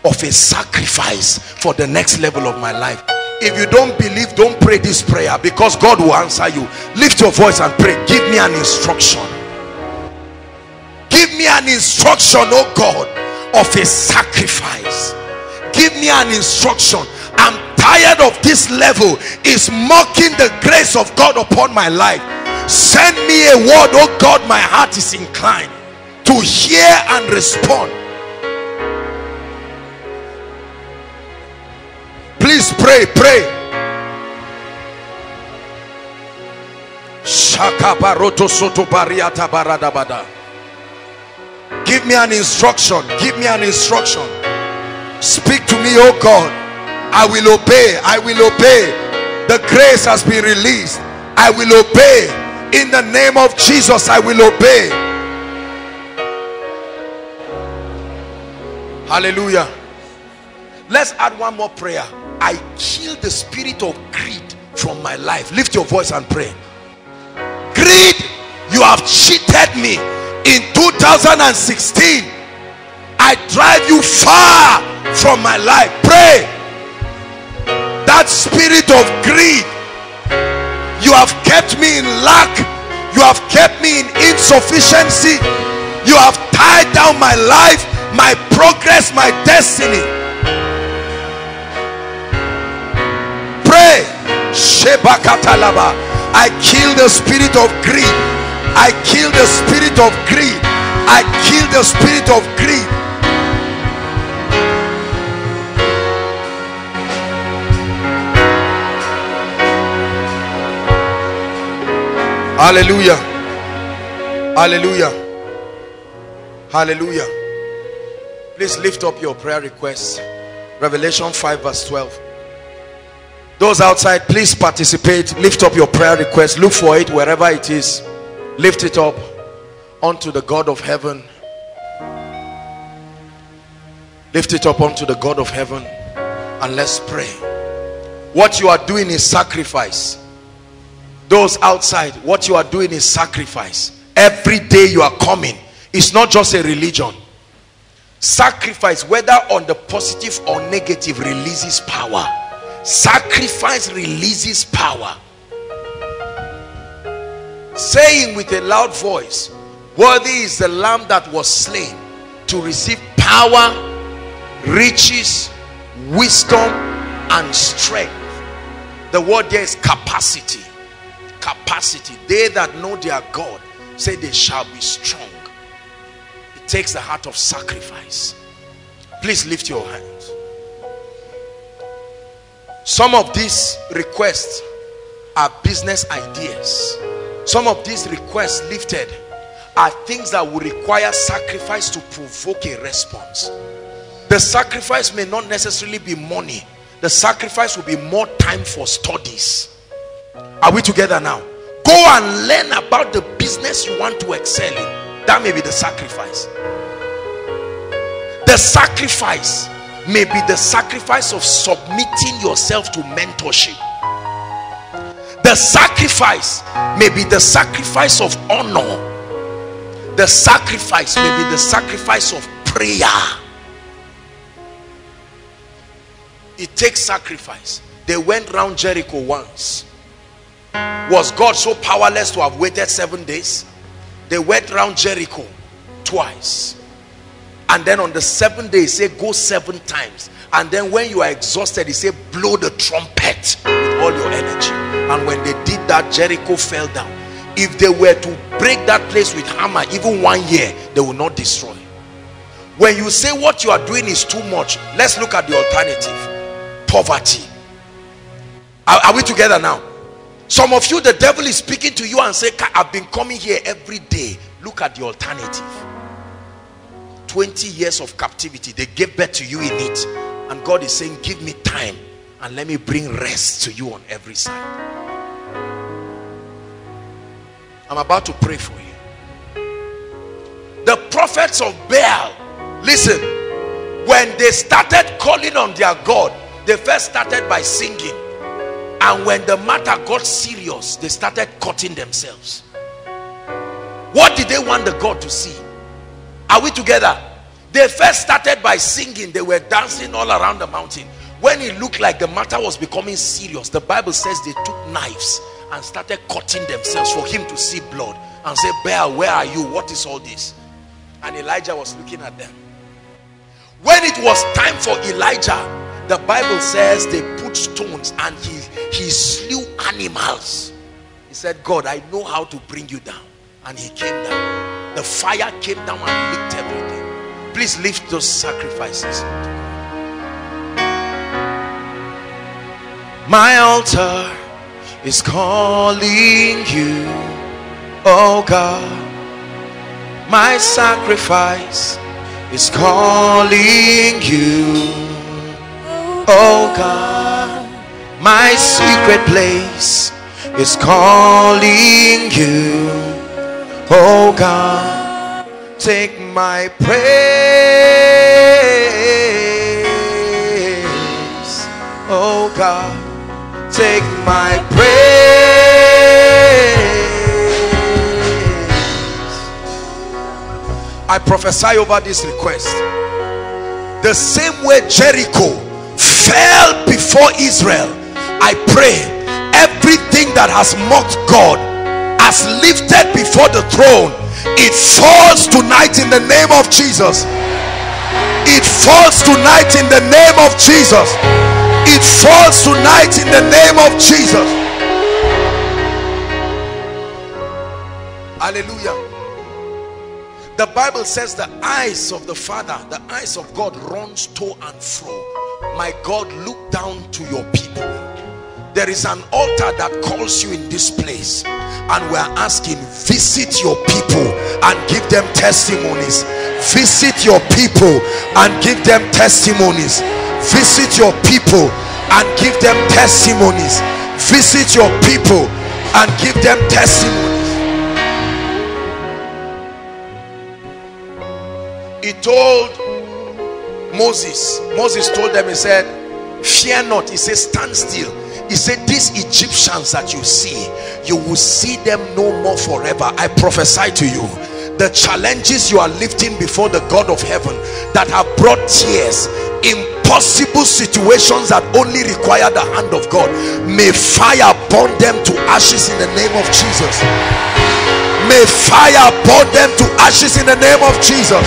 of a sacrifice for the next level of my life. If you don't believe, don't pray this prayer, because God will answer you. Lift your voice and pray. Give me an instruction. Give me an instruction, oh God, of a sacrifice. Give me an instruction. I'm tired of this level. It's mocking the grace of God upon my life. Send me a word, oh God. My heart is inclined to hear and respond. Please pray, pray. Give me an instruction. Give me an instruction. Speak to me, oh God. I will obey. I will obey. The grace has been released. I will obey. In the name of Jesus, I will obey. Hallelujah. Let's add one more prayer. I kill the spirit of greed from my life. Lift your voice and pray. Greed, you have cheated me. In two thousand sixteen, I drive you far from my life. Pray. That spirit of greed, you have kept me in lack. You have kept me in insufficiency. You have tied down my life, my progress, my destiny. Pray. I kill the spirit of greed. I kill the spirit of greed. I kill the spirit of greed. Hallelujah. Hallelujah. Hallelujah. Please lift up your prayer requests. Revelation five verse twelve. Those outside, please participate. Lift up your prayer request. Look for it wherever it is. Lift it up unto the God of heaven. Lift it up unto the God of heaven, and let's pray. What you are doing is sacrifice. Those outside, what you are doing is sacrifice. Every day you are coming. It's not just a religion. Sacrifice, whether on the positive or negative, releases power. Sacrifice releases power. Saying with a loud voice, worthy is the lamb that was slain to receive power, riches, wisdom, and strength. The word there is capacity. Capacity. They that know their God say they shall be strong. It takes the heart of sacrifice. Please lift your hands. Some of these requests are business ideas. Some of these requests lifted are things that will require sacrifice to provoke a response. The sacrifice may not necessarily be money. The sacrifice will be more time for studies. Are we together now? Go and learn about the business you want to excel in. That may be the sacrifice. The sacrifice may be the sacrifice of submitting yourself to mentorship. The sacrifice may be the sacrifice of honor. The sacrifice may be the sacrifice of prayer. It takes sacrifice. They went round Jericho once. Was God so powerless to have waited seven days? They went round Jericho twice. And then on the seventh day, he said, go seven times. And then when you are exhausted, he said, blow the trumpet with all your energy. And when they did that, Jericho fell down. If they were to break that place with hammer, even one year, they will not destroy. When you say what you are doing is too much, let's look at the alternative. Poverty. Are, are we together now? Some of you, the devil is speaking to you and say, I've been coming here every day. Look at the alternative. twenty years of captivity, they gave birth to you in it. And God is saying, give me time and let me bring rest to you on every side. I'm about to pray for you. The prophets of Baal, listen, when they started calling on their God, they first started by singing. And when the matter got serious, they started cutting themselves. What did they want the God to see? Are we together? They first started by singing. They were dancing all around the mountain. When it looked like the matter was becoming serious, the Bible says they took knives and started cutting themselves for him to see blood and say, Baal, where are you? What is all this? And Elijah was looking at them. When it was time for Elijah, the Bible says they put stones and he, he slew animals. He said, God, I know how to bring you down. And he came down. The fire came down and licked everything. Please lift those sacrifices. My altar is calling you, oh God. My sacrifice is calling you, oh God. My secret place is calling you, oh God. Take my praise, oh God. Take my praise. I prophesy over this request. The same way Jericho fell before Israel, I pray everything that has mocked God as lifted before the throne, it falls tonight in the name of Jesus. It falls tonight in the name of Jesus. It falls tonight in the name of Jesus. Hallelujah. The Bible says the eyes of the Father, the eyes of God runs to and fro. My God, look down to your people. There is an altar that calls you in this place. And we are asking, visit your people and give them testimonies. Visit your people and give them testimonies. Visit your people and give them testimonies. Visit your people and give them testimonies. He told Moses, Moses told them, he said, fear not. He said, stand still. He said, these Egyptians that you see, you will see them no more forever. I prophesy to you, the challenges you are lifting before the God of heaven that have brought tears, impossible situations that only require the hand of God, may fire burn them to ashes in the name of Jesus. May fire burn them to ashes in the name of Jesus.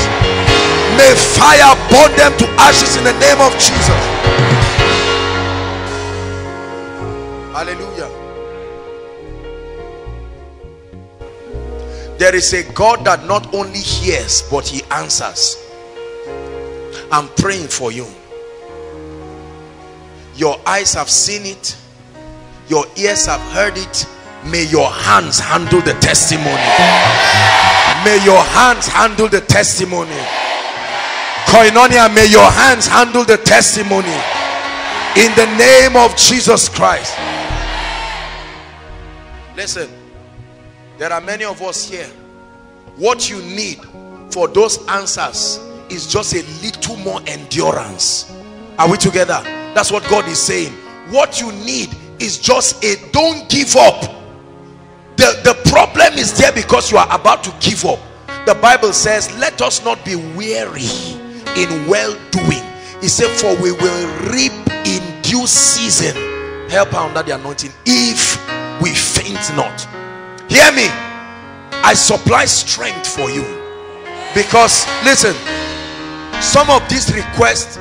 May fire burn them to ashes in the name of Jesus. Hallelujah. There is a God that not only hears, but he answers. I'm praying for you. Your eyes have seen it. Your ears have heard it. May your hands handle the testimony. May your hands handle the testimony. Koinonia, may your hands handle the testimony. In the name of Jesus Christ. Listen, there are many of us here. What you need for those answers is just a little more endurance. Are we together? That's what God is saying. What you need is just a don't give up. The, the problem is there because you are about to give up. The Bible says, let us not be weary in well-doing. He said, for we will reap in due season. Help her under the anointing. If we faint not. Hear me. I supply strength for you. Because, listen, some of these requests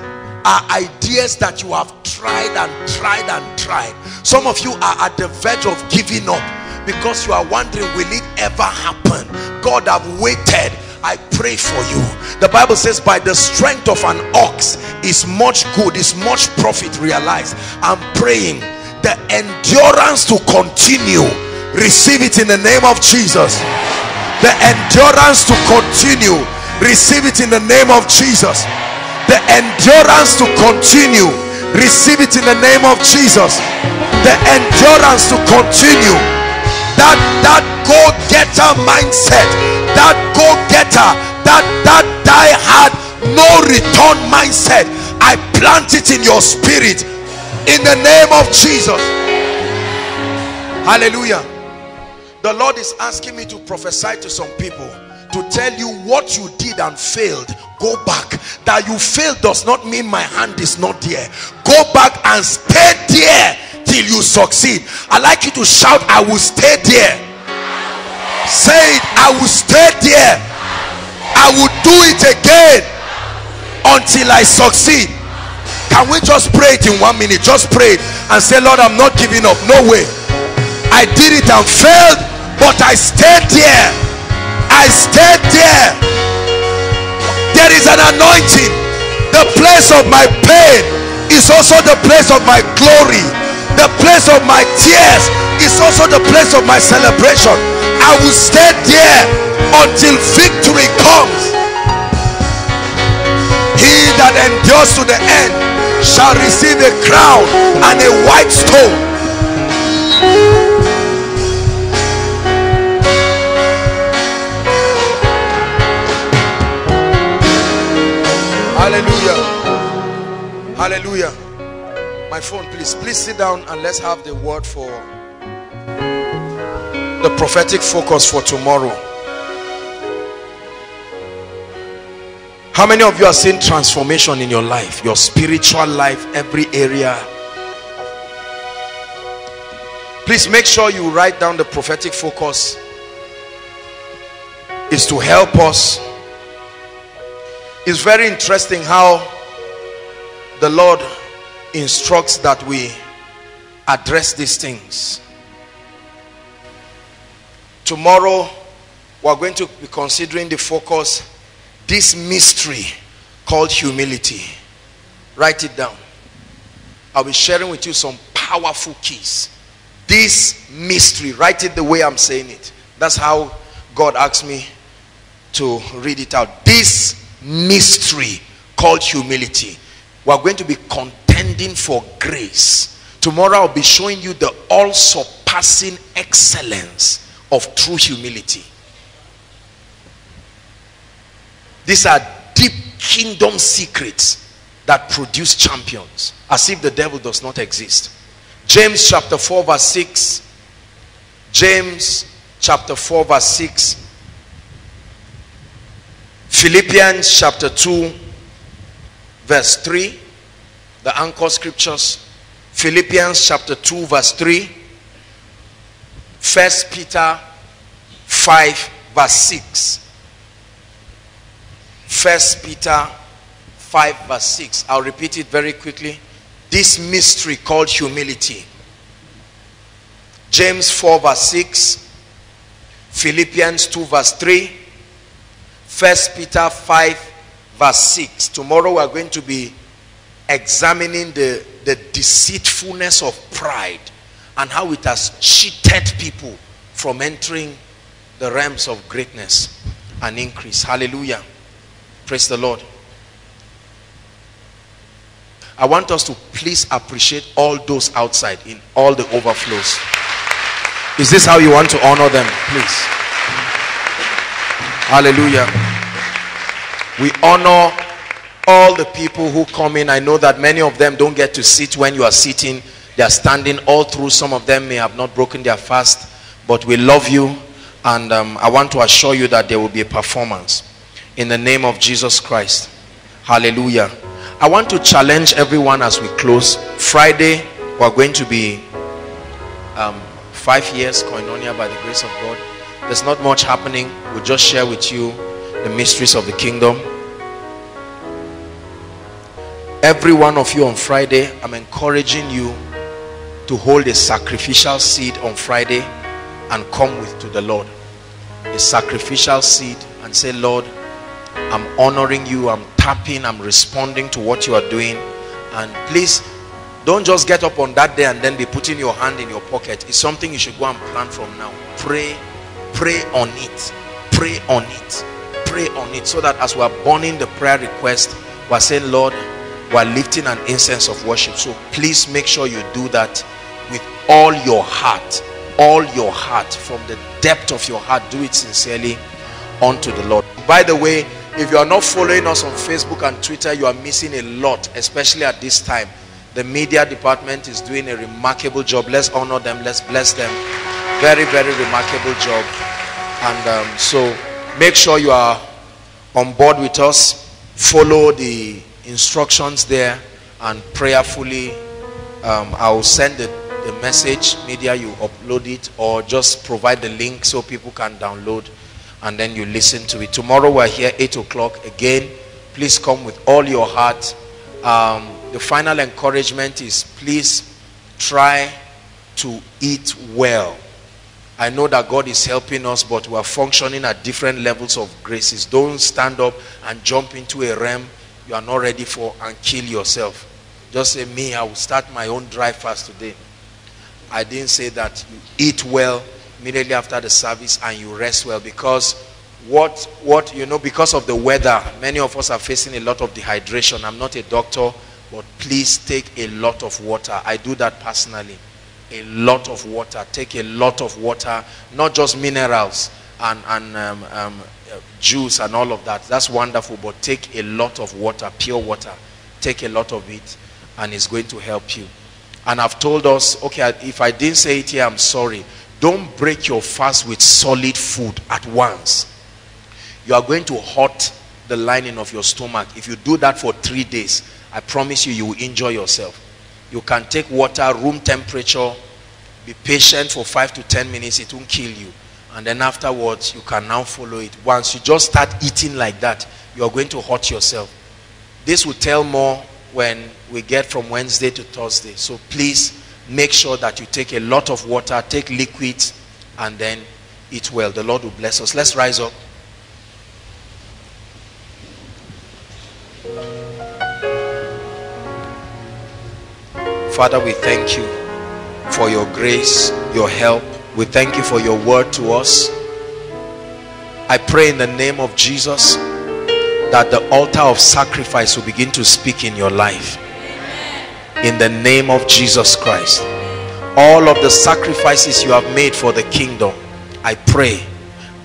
are ideas that you have tried and tried and tried. Some of you are at the verge of giving up because you are wondering, will it ever happen? God, I've waited. I pray for you. The Bible says, by the strength of an ox is much good, is much profit realized. I'm praying the endurance to continue. Receive it in the name of Jesus. The endurance to continue. Receive it in the name of Jesus. The endurance to continue. Receive it in the name of Jesus. The endurance to continue. That that go-getter mindset. That go-getter. That that die-hard, no return mindset. I plant it in your spirit. In the name of Jesus. Hallelujah. The Lord is asking me to prophesy to some people, to tell you what you did and failed. Go back. That you failed does not mean my hand is not there. Go back and stay there till you succeed. I like you to shout, I will stay there. Say it, I will stay there. I will do it again until I succeed. Can we just pray it in one minute? Just pray it and say, Lord, I'm not giving up. No way. I did it and failed, but I stayed there. I stayed there. There is an anointing. The place of my pain is also the place of my glory. The place of my tears is also the place of my celebration. I will stay there until victory comes. He that endures to the end shall receive a crown and a white stone. Hallelujah. Hallelujah. My phone, please. Please sit down and let's have the word for the prophetic focus for tomorrow. How many of you are seeing transformation in your life? Your spiritual life, every area. Please make sure you write down the prophetic focus. It's to help us. It's very interesting how the Lord instructs that we address these things. Tomorrow, we're going to be considering the focus, this mystery called humility. Write it down. I'll be sharing with you some powerful keys. This mystery, write it the way I'm saying it. That's how God asked me to read it out. This mystery called humility. We're going to be contending for grace. Tomorrow I'll be showing you the all-surpassing excellence of true humility. These are deep kingdom secrets that produce champions, as if the devil does not exist. James chapter four verse six. James chapter four verse six. Philippians chapter two verse three, the anchor scriptures. Philippians chapter two verse three. First Peter five verse six. First Peter five verse six. I'll repeat it very quickly. This mystery called humility James four verse six, Philippians two verse three, First Peter five verse six. Tomorrow we are going to be examining the, the deceitfulness of pride and how it has cheated people from entering the realms of greatness and increase. Hallelujah. Praise the Lord. I want us to please appreciate all those outside in all the overflows. Is this how you want to honor them? Please. Hallelujah. We honor all the people who come in. I know that many of them don't get to sit when you are sitting. They are standing all through. Some of them may have not broken their fast, but we love you. And um, I want to assure you that there will be a performance in the name of Jesus Christ. Hallelujah. I want to challenge everyone as we close. Friday, we're going to be um, five years Koinonia by the grace of God. There's not much happening. We'll just share with you the mysteries of the kingdom. Every one of you on Friday, I'm encouraging you to hold a sacrificial seed on Friday and come with to the Lord. A sacrificial seed and say, Lord, I'm honoring you, I'm tapping, I'm responding to what you are doing. And please, don't just get up on that day and then be putting your hand in your pocket. It's something you should go and plan from now. Pray, pray on it, pray on it, pray on it. So that as we are burning the prayer request, we are saying, Lord, we are lifting an incense of worship. So please make sure you do that with all your heart, all your heart, from the depth of your heart. Do it sincerely unto the Lord. By the way, if you are not following us on Facebook and Twitter, you are missing a lot, especially at this time. The media department is doing a remarkable job. Let's honor them. Let's bless them. Very, very remarkable job. And um, so make sure you are on board with us. Follow the instructions there and prayerfully um, I'll send the, the message. Media, you upload it or just provide the link so people can download and then you listen to it. Tomorrow we're here eight o'clock again. Please come with all your heart. Um, the final encouragement is, please try to eat well. I know that God is helping us, but we're functioning at different levels of graces. Don't stand up and jump into a realm you are not ready for and kill yourself. Just say, me, I will start my own dry fast today. I didn't say that. You eat well immediately after the service and you rest well, because what what you know, because of the weather, many of us are facing a lot of dehydration. I'm not a doctor, but please take a lot of water. I do that personally. A lot of water. Take a lot of water, not just minerals and and um, um juice and all of that. That's wonderful, but take a lot of water, pure water. Take a lot of it and it's going to help you. And I've told us, okay, if I didn't say it here, I'm sorry. Don't break your fast with solid food at once. You are going to hurt the lining of your stomach. If you do that for three days, I promise you, you will enjoy yourself. You can take water, room temperature, be patient for five to ten minutes, it won't kill you. And then afterwards, you can now follow it. Once you just start eating like that, you are going to hurt yourself. This will tell more when we get from Wednesday to Thursday. So please make sure that you take a lot of water, take liquids, and then eat well. The Lord will bless us. Let's rise up. Father, we thank you for your grace, your help. We thank you for your word to us. I pray in the name of Jesus that the altar of sacrifice will begin to speak in your life. In the name of Jesus Christ. All of the sacrifices you have made for the kingdom, I pray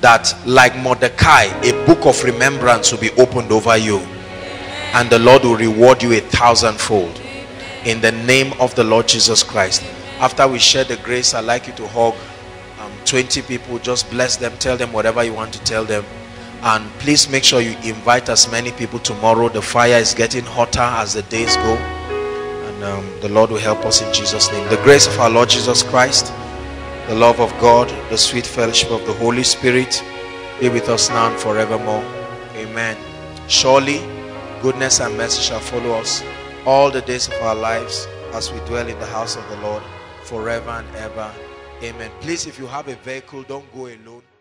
that like Mordecai, a book of remembrance will be opened over you. And the Lord will reward you a thousandfold. In the name of the Lord Jesus Christ. After we share the grace, I'd like you to hug twenty people. Just bless them, tell them whatever you want to tell them, and please make sure you invite as many people tomorrow. The fire is getting hotter as the days go, and um, the Lord will help us in Jesus' name. The grace of our Lord Jesus Christ, the love of God, the sweet fellowship of the Holy Spirit be with us now and forevermore. Amen. Surely goodness and mercy shall follow us all the days of our lives as we dwell in the house of the Lord forever and ever. Amen. Please, if you have a vehicle, don't go alone.